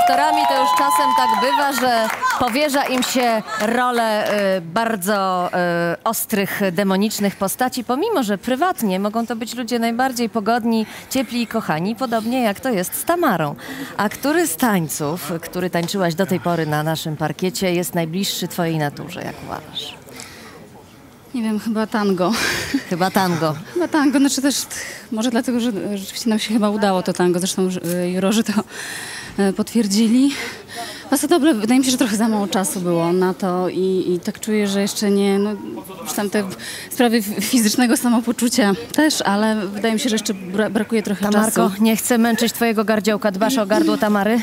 Aktorami to już czasem tak bywa, że powierza im się rolę y, bardzo y, ostrych, demonicznych postaci, pomimo że prywatnie mogą to być ludzie najbardziej pogodni, ciepli i kochani, podobnie jak to jest z Tamarą. A który z tańców, który tańczyłaś do tej pory na naszym parkiecie, jest najbliższy twojej naturze, jak uważasz? Nie wiem, chyba tango. Chyba tango. Chyba tango, znaczy też może dlatego, że rzeczywiście nam się chyba udało to tango, zresztą jurorzy to potwierdzili. Pasodoble, wydaje mi się, że trochę za mało czasu było na to i, i tak czuję, że jeszcze nie, no tam te sprawy fizycznego samopoczucia też, ale wydaje mi się, że jeszcze bra brakuje trochę Tamarko, czasu. Tamarko, nie chcę męczyć twojego gardziołka, dbasz o gardło Tamary?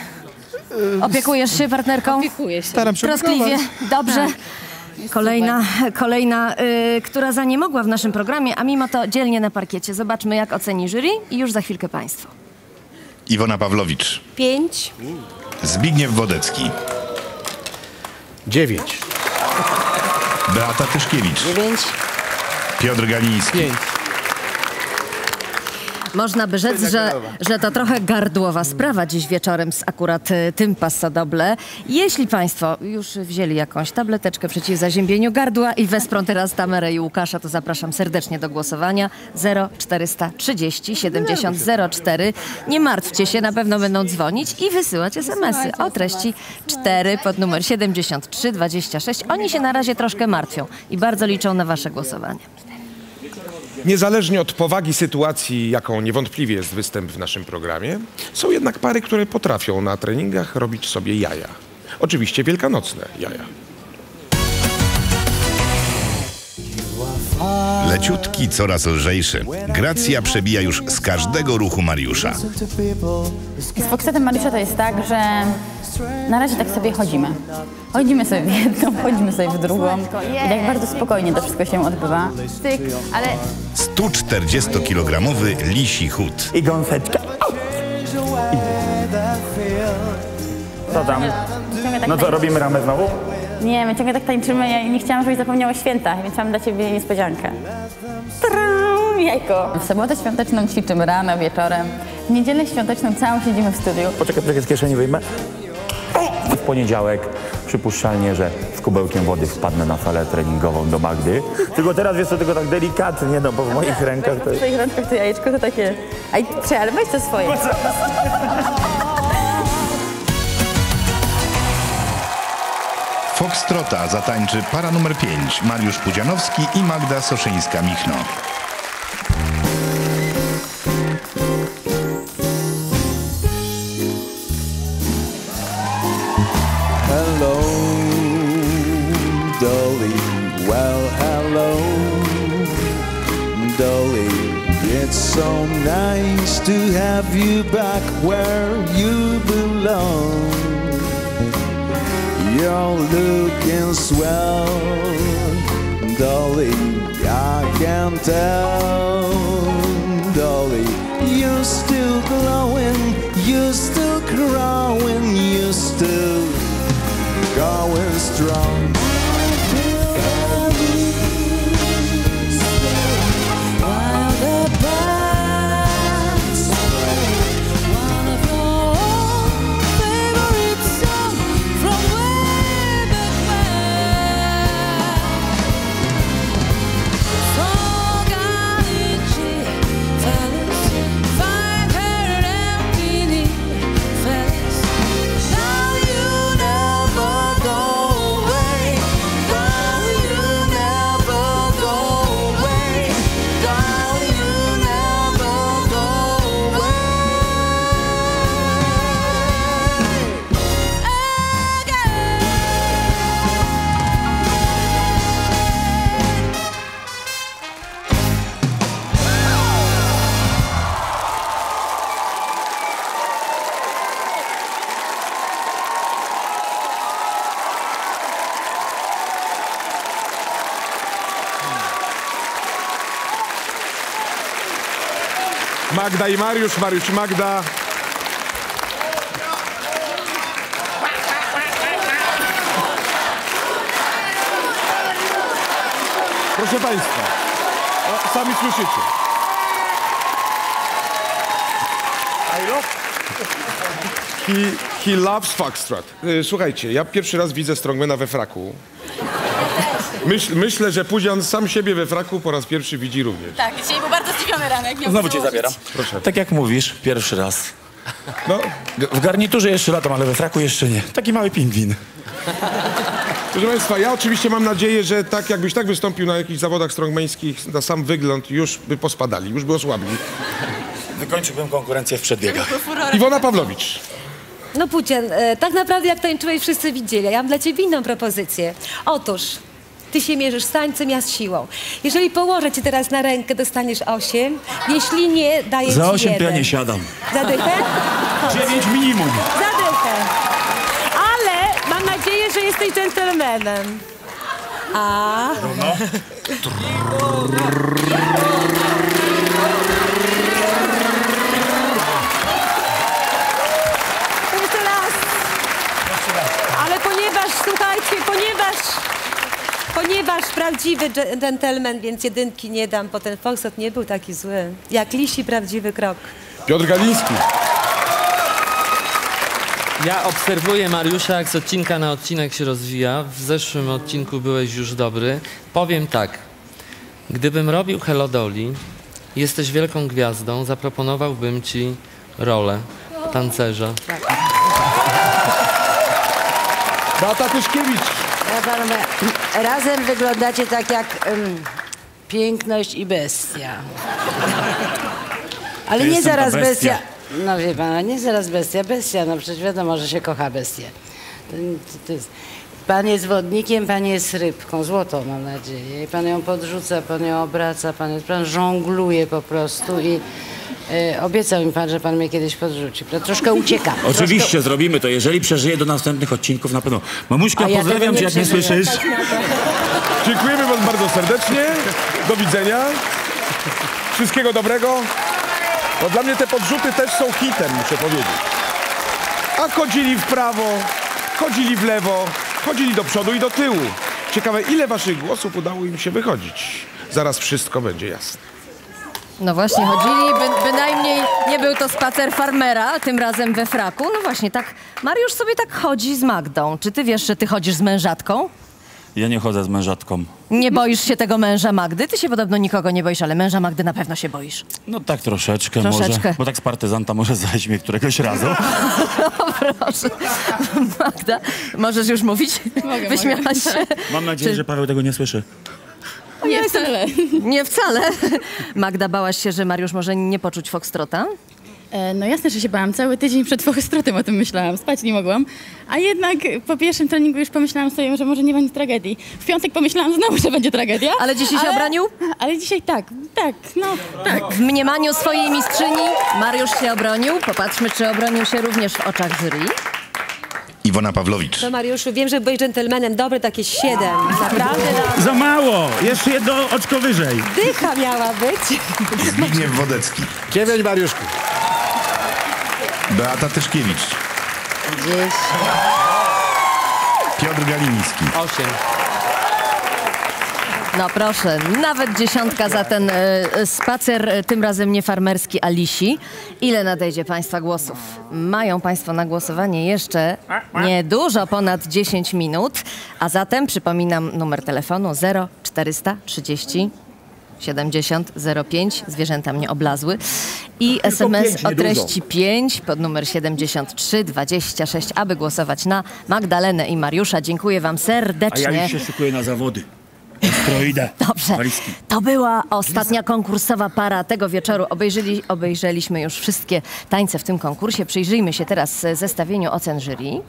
Opiekujesz się partnerką? Opiekuję się. Staram się troskliwie, dobrze. Tak. Kolejna, kolejna y, która za nie mogła w naszym programie, a mimo to dzielnie na parkiecie. Zobaczmy, jak oceni jury i już za chwilkę państwo. Iwona Pawlowicz. Pięć. Zbigniew Wodecki. Dziewięć. Beata Tyszkiewicz. Dziewięć. Piotr Galiński. Pięć. Można by rzec, że, że to trochę gardłowa sprawa dziś wieczorem z akurat tym Pasodoble. Jeśli państwo już wzięli jakąś tableteczkę przeciw zaziębieniu gardła i wesprą teraz Tamerę i Łukasza, to zapraszam serdecznie do głosowania. zero czterysta trzydzieści siedemdziesiąt zero cztery. Nie martwcie się, na pewno będą dzwonić i wysyłać esemesy o treści cztery pod numer siedemdziesiąt trzy dwadzieścia sześć. Oni się na razie troszkę martwią i bardzo liczą na wasze głosowanie. Niezależnie od powagi sytuacji, jaką niewątpliwie jest występ w naszym programie, są jednak pary, które potrafią na treningach robić sobie jaja. Oczywiście wielkanocne jaja. Leciutki, coraz lżejszy. Gracja przebija już z każdego ruchu Mariusza. Z poksetem Mariusza to jest tak, że na razie tak sobie chodzimy. Chodzimy sobie w jedną, chodzimy sobie w drugą. I tak bardzo spokojnie to wszystko się odbywa. Styk, ale... sto czterdziestokilogramowy lisi chód. I gąseczka. Co tam? No co, robimy ramę znowu? Nie, my ciągle tak tańczymy, ja nie chciałam, żebyś zapomniał o świętach, więc mam dla ciebie niespodziankę. Tram, jajko! W sobotę świąteczną ćwiczymy rano, wieczorem. W niedzielę świąteczną całą siedzimy w studiu. Poczekaj, poczekaj, z kieszeni wyjmę. W poniedziałek przypuszczalnie, że z kubełkiem wody wpadnę na falę treningową do Magdy. Tylko teraz wiesz co, tylko tak delikatnie, no bo w moich rękach to jest... W twoich rękach to jajeczko to takie... Aj, prze, ale weź to swoje. Foxtrota zatańczy para numer pięć, Mariusz Pudzianowski i Magda Soszyńska-Michno. Hello, darling, well hello, darling, it's so nice to have you back where you belong. You're looking swell, darling, I can tell, darling, you're still glowing, you're still growing, you're still going strong. Magda i Mariusz, Mariusz i Magda. Proszę Państwa, no, sami słyszycie. I love he, he loves Foxtrot. Słuchajcie, ja pierwszy raz widzę strongmana we fraku. Myśl, myślę, że Pudzian sam siebie we fraku po raz pierwszy widzi również. Tak, dzisiaj był bardzo zdziwiony ranek. Znowu cię zabiera. Proszę. Tak jak mówisz, pierwszy raz. No. W garniturze jeszcze latam, ale we fraku jeszcze nie. Taki mały pingwin. Proszę Państwa, ja oczywiście mam nadzieję, że tak jakbyś tak wystąpił na jakichś zawodach strongmańskich, na sam wygląd już by pospadali, już by osłabli. Wykończyłbym konkurencję w przedbiegach. Iwona Pavlović. No Pudzian, tak naprawdę jak tańczyłeś wszyscy widzieli. Ja mam dla ciebie inną propozycję. Otóż... Ty się mierzysz z tańcem, ja z siłą. Jeżeli położę cię teraz na rękę, dostaniesz osiem. Jeśli nie, daję ci jeden. Za osiem to ja nie siadam. Za dychę? dziewięć minimum. Za dychę. Ale mam nadzieję, że jesteś dżentelmenem. A... Jeszcze raz. Ale ponieważ, słuchajcie, ponieważ... Ponieważ prawdziwy dżentelmen, więc jedynki nie dam, bo ten Foxtrot nie był taki zły. Jak lisi prawdziwy krok. Piotr Galiński. Ja obserwuję Mariusza, jak z odcinka na odcinek się rozwija. W zeszłym odcinku byłeś już dobry. Powiem tak, gdybym robił Hello Dolly, jesteś wielką gwiazdą, zaproponowałbym ci rolę tancerza. Tak. Beata Tyszkiewicz. Razem wyglądacie tak jak um, piękność i bestia. Ale ja nie zaraz bestia. bestia. No wie pana, nie zaraz bestia, bestia. No przecież wiadomo, że się kocha bestię. To, to, to jest. Pan jest wodnikiem, pan jest rybką, złotą mam nadzieję. I pan ją podrzuca, pan ją obraca, pan, pan żongluje po prostu i... Yy, obiecał mi pan, że pan mnie kiedyś podrzuci. Troszkę ucieka. Oczywiście troszkę... zrobimy to, jeżeli przeżyję do następnych odcinków na pewno. Mamuśka, ja pozdrawiam cię, jak nie słyszysz. Tak, dziękujemy wam bardzo serdecznie. Do widzenia. Wszystkiego dobrego. Bo dla mnie te podrzuty też są hitem, muszę powiedzieć. A chodzili w prawo, chodzili w lewo, chodzili do przodu i do tyłu. Ciekawe, ile waszych głosów udało im się wychodzić. Zaraz wszystko będzie jasne. No właśnie, chodzili, by, bynajmniej nie był to spacer farmera, tym razem we fraku. No właśnie, tak Mariusz sobie tak chodzi z Magdą. Czy ty wiesz, że ty chodzisz z mężatką? Ja nie chodzę z mężatką. Nie boisz się tego męża Magdy? Ty się podobno nikogo nie boisz, ale męża Magdy na pewno się boisz. No tak troszeczkę, troszeczkę. może, bo tak z partyzanta może zajść mnie któregoś razu. No proszę. Magda, możesz już mówić? Mogę, Wyśmiałaś się. Mam nadzieję, Czy... że Paweł tego nie słyszy. O, nie wcale. Nie wcale. Magda, bałaś się, że Mariusz może nie poczuć foxtrota? No jasne, że się bałam. Cały tydzień przed foxtrotem o tym myślałam. Spać nie mogłam. A jednak po pierwszym treningu już pomyślałam sobie, że może nie będzie tragedii. W piątek pomyślałam znowu, że będzie tragedia. Ale dzisiaj ale, się obronił? Ale dzisiaj tak, tak, no tak. W mniemaniu swojej mistrzyni Mariusz się obronił. Popatrzmy, czy obronił się również w oczach jury. Iwona Pawlowicz. No Mariuszu, wiem, że byłeś dżentelmenem. Dobre takie siedem. Naprawdę. Dobre. Za mało. Jeszcze jedno oczko wyżej. Dycha miała być. Zbigniew Wodecki. Dziewięć, Mariuszku. Beata Tyszkiewicz. Gdzieś. Piotr Galiński. Osiem. No proszę, nawet dziesiątka za ten y, spacer, tym razem nie farmerski, a lisi. Ile nadejdzie Państwa głosów? Mają Państwo na głosowanie jeszcze niedużo ponad dziesięć minut, a zatem przypominam numer telefonu zero czterysta trzydzieści siedemdziesiąt zero pięć, zwierzęta mnie oblazły, i SMS o treści pięć pod numer siedemdziesiąt trzy dwadzieścia sześć, aby głosować na Magdalenę i Mariusza. Dziękuję Wam serdecznie. A ja już się szykuję na zawody. Dobrze, to była ostatnia konkursowa para tego wieczoru. Obejrzeli, obejrzeliśmy już wszystkie tańce w tym konkursie. Przyjrzyjmy się teraz zestawieniu ocen jury.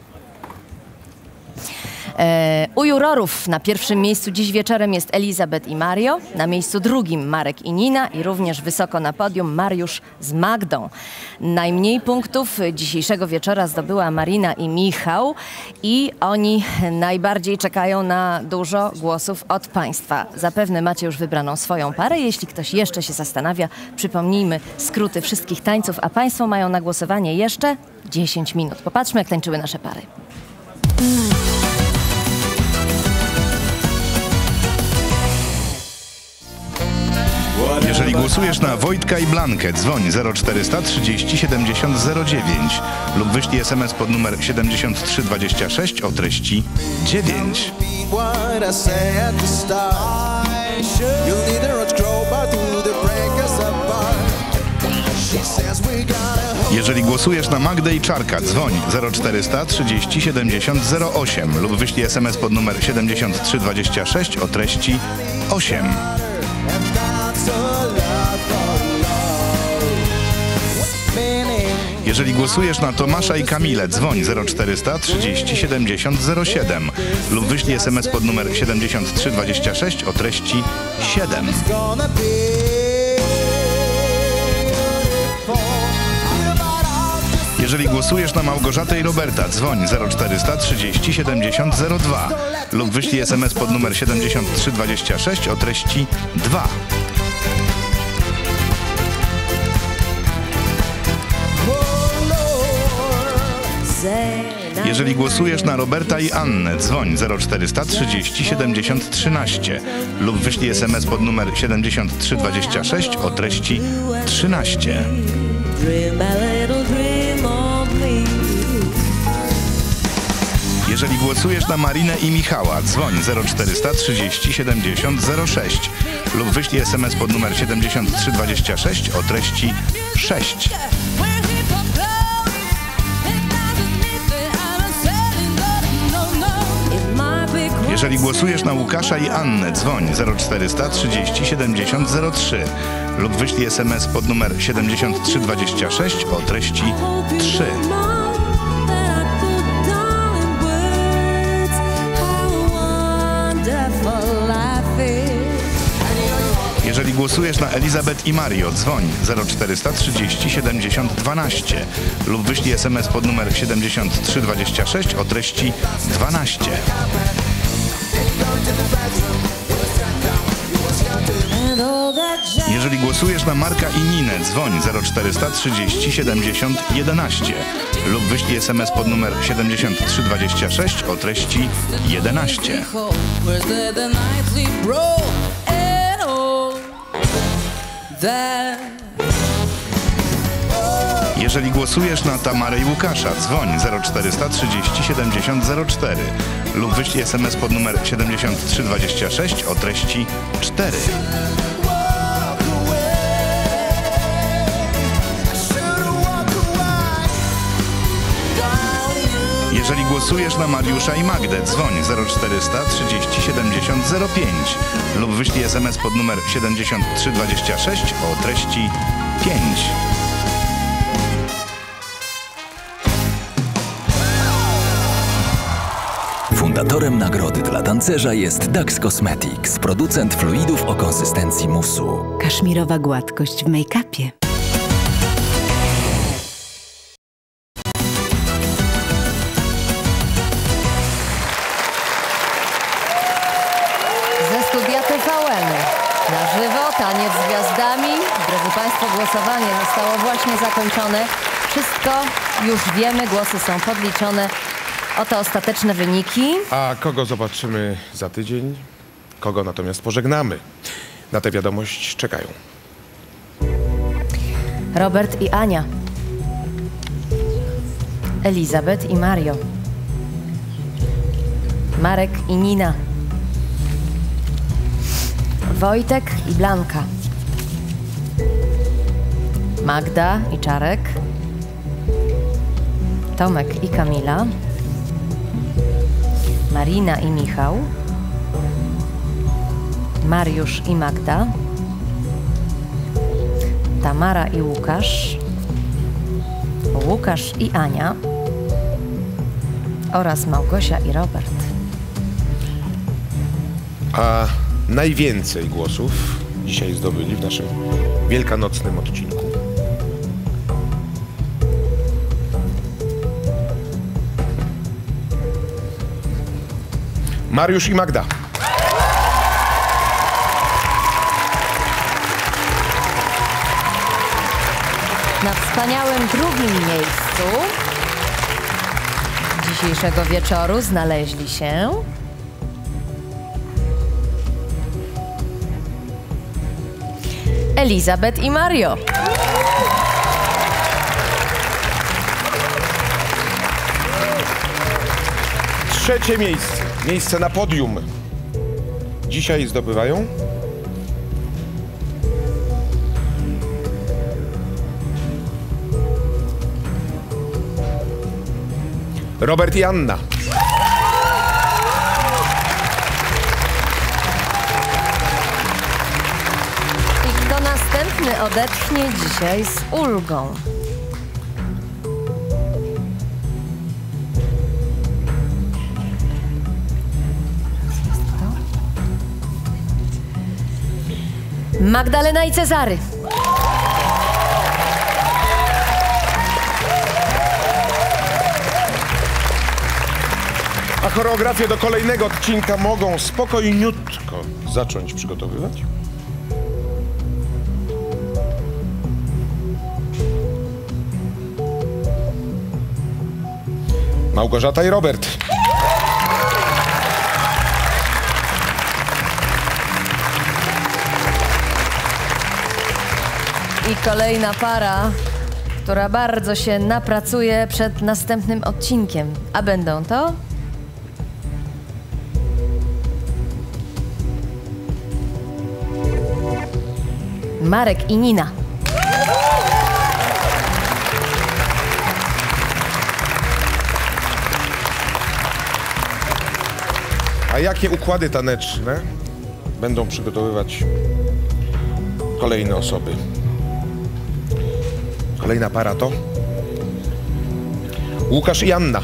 E, u jurorów na pierwszym miejscu dziś wieczorem jest Elisabeth i Mario, na miejscu drugim Marek i Nina i również wysoko na podium Mariusz z Magdą. Najmniej punktów dzisiejszego wieczora zdobyła Marina i Michał i oni najbardziej czekają na dużo głosów od Państwa. Zapewne macie już wybraną swoją parę. Jeśli ktoś jeszcze się zastanawia, przypomnijmy skróty wszystkich tańców, a Państwo mają na głosowanie jeszcze dziesięć minut. Popatrzmy, jak tańczyły nasze pary. Jeżeli głosujesz na Wojtka i Blankę, dzwoń zero czterysta trzydzieści siedemdziesiąt zero dziewięć lub wyślij SMS pod numer siedemdziesiąt trzy dwadzieścia sześć o treści dziewięć. Jeżeli głosujesz na Magdę i Czarka, dzwoń zero czterysta trzydzieści siedemdziesiąt zero osiem lub wyślij SMS pod numer siedemdziesiąt trzy dwadzieścia sześć o treści osiem. Jeżeli głosujesz na Tomasza i Kamilę, dzwoń zero czterysta trzydzieści siedemdziesiąt zero siedem lub wyślij SMS pod numer siedemdziesiąt trzy dwadzieścia sześć o treści siedem. Jeżeli głosujesz na Małgorzatę i Roberta, dzwoń zero czterysta trzydzieści siedemdziesiąt zero dwa lub wyślij SMS pod numer siedemdziesiąt trzy dwadzieścia sześć o treści dwa. Jeżeli głosujesz na Roberta i Annę, dzwoń zero czterysta trzydzieści siedemdziesiąt trzynaście lub wyślij SMS pod numer siedemdziesiąt trzy dwadzieścia sześć o treści trzynaście. Jeżeli głosujesz na Marinę i Michała, dzwoń zero czterysta trzydzieści siedemdziesiąt zero sześć lub wyślij SMS pod numer siedemdziesiąt trzy dwadzieścia sześć o treści sześć. Jeżeli głosujesz na Łukasza i Annę, dzwoń zero czterysta trzydzieści siedemdziesiąt zero trzy lub wyślij SMS pod numer siedemdziesiąt trzy dwadzieścia sześć o treści trzy. Jeżeli głosujesz na Elizabeth i Mario, dzwoń zero czterysta trzydzieści siedemdziesiąt dwanaście lub wyślij SMS pod numer siedemdziesiąt trzy dwadzieścia sześć o treści dwanaście. Jeżeli głosujesz na Marka i Ninę, dzwoń zero czterysta trzydzieści siedemdziesiąt jedenaście lub wyślij SMS pod numer siedemdziesiąt trzy dwadzieścia sześć o treści jedenaście. Jeżeli głosujesz na Tamarę i Łukasza, dzwoń zero czterysta trzydzieści siedemdziesiąt zero cztery lub wyślij S M S pod numer siedemdziesiąt trzy dwadzieścia sześć o treści cztery. Jeżeli głosujesz na Mariusza i Magdę, dzwoń zero czterysta trzydzieści siedemdziesiąt zero pięć lub wyślij S M S pod numer siedemdziesiąt trzy dwadzieścia sześć o treści pięć. Fundatorem nagrody dla tancerza jest Dax Cosmetics, producent fluidów o konsystencji musu. Kaszmirowa gładkość w make-upie. Taniec z gwiazdami. Drodzy Państwo, głosowanie zostało właśnie zakończone. Wszystko już wiemy, głosy są podliczone. Oto ostateczne wyniki. A kogo zobaczymy za tydzień, kogo natomiast pożegnamy. Na tę wiadomość czekają Robert i Ania, Elisabeth i Mario, Marek i Nina, Wojtek i Blanka, Magda i Czarek, Tomek i Kamila, Marina i Michał, Mariusz i Magda, Tamara i Łukasz, Łukasz i Ania oraz Małgosia i Robert. A... Najwięcej głosów dzisiaj zdobyli w naszym wielkanocnym odcinku. Mariusz i Magda. Na wspaniałym drugim miejscu dzisiejszego wieczoru znaleźli się... Elisabeth i Mario. Trzecie miejsce, miejsce na podium. Dzisiaj zdobywają Robert i Anna. Odetchnie dzisiaj z ulgą. Magdalena i Cezary. A choreografię do kolejnego odcinka mogą spokojniutko zacząć przygotowywać. Małgorzata i Robert. I kolejna para, która bardzo się napracuje przed następnym odcinkiem. A będą to... Marek i Nina. A jakie układy taneczne będą przygotowywać kolejne osoby? Kolejna para to Łukasz i Anna.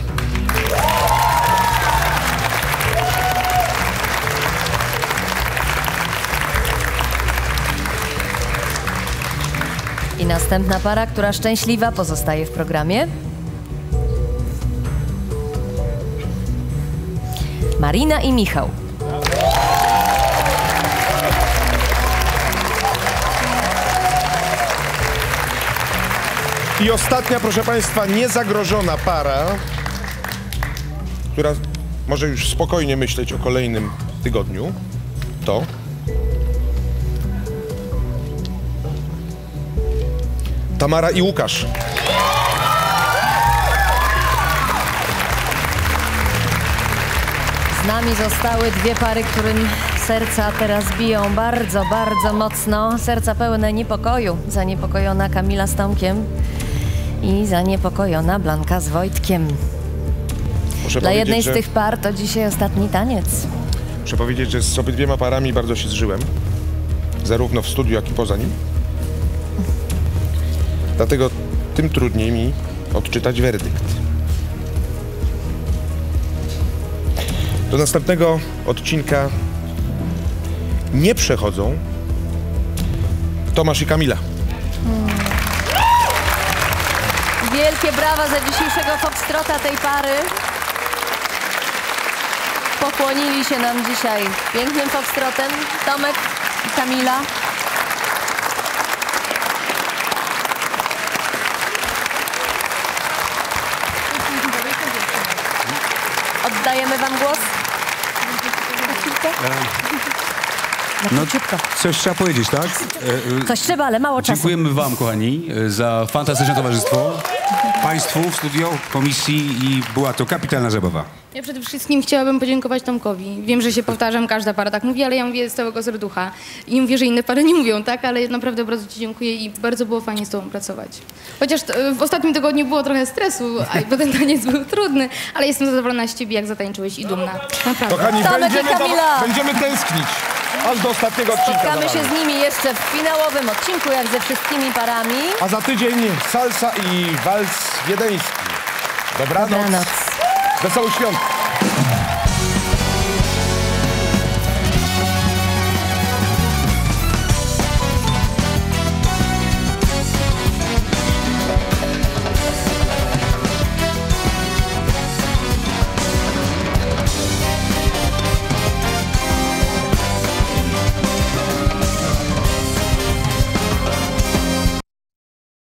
I następna para, która szczęśliwa pozostaje w programie. Marina i Michał. I ostatnia, proszę Państwa, niezagrożona para, która może już spokojnie myśleć o kolejnym tygodniu, to Tamara i Łukasz. Z nami zostały dwie pary, którym serca teraz biją bardzo, bardzo mocno. Serca pełne niepokoju. Zaniepokojona Kamila z Tomkiem i zaniepokojona Blanka z Wojtkiem. Muszę Dla jednej z że... tych par to dzisiaj ostatni taniec. Muszę powiedzieć, że z obydwiema parami bardzo się zżyłem. Zarówno w studiu, jak i poza nim. Dlatego tym trudniej mi odczytać werdykt. Do następnego odcinka nie przechodzą Tomasz i Kamila. Hmm. Wielkie brawa za dzisiejszego foxtrota tej pary. Pochłonili się nam dzisiaj pięknym foxtrotem Tomek i Kamila. Oddajemy wam głos. No, coś trzeba powiedzieć, tak? Coś trzeba, ale mało czasu. Dziękujemy wam, kochani, za fantastyczne towarzystwo. Państwu w studio, komisji i była to kapitalna zabawa. Ja przede wszystkim chciałabym podziękować Tomkowi. Wiem, że się powtarzam, każda para tak mówi, ale ja mówię z całego serducha. I mówię, że inne pary nie mówią, tak? Ale naprawdę bardzo ci dziękuję i bardzo było fajnie z tobą pracować. Chociaż w ostatnim tygodniu było trochę stresu, bo ten taniec był trudny, ale jestem zadowolona z ciebie, jak zatańczyłeś i dumna. Naprawdę. Kochani, będziemy, będziemy tęsknić. Aż do ostatniego odcinka. Spotkamy się z nimi jeszcze w finałowym odcinku, jak ze wszystkimi parami. A za tydzień salsa i wals wiedeński. Dobranoc. Dobranoc. Wesołych świąt.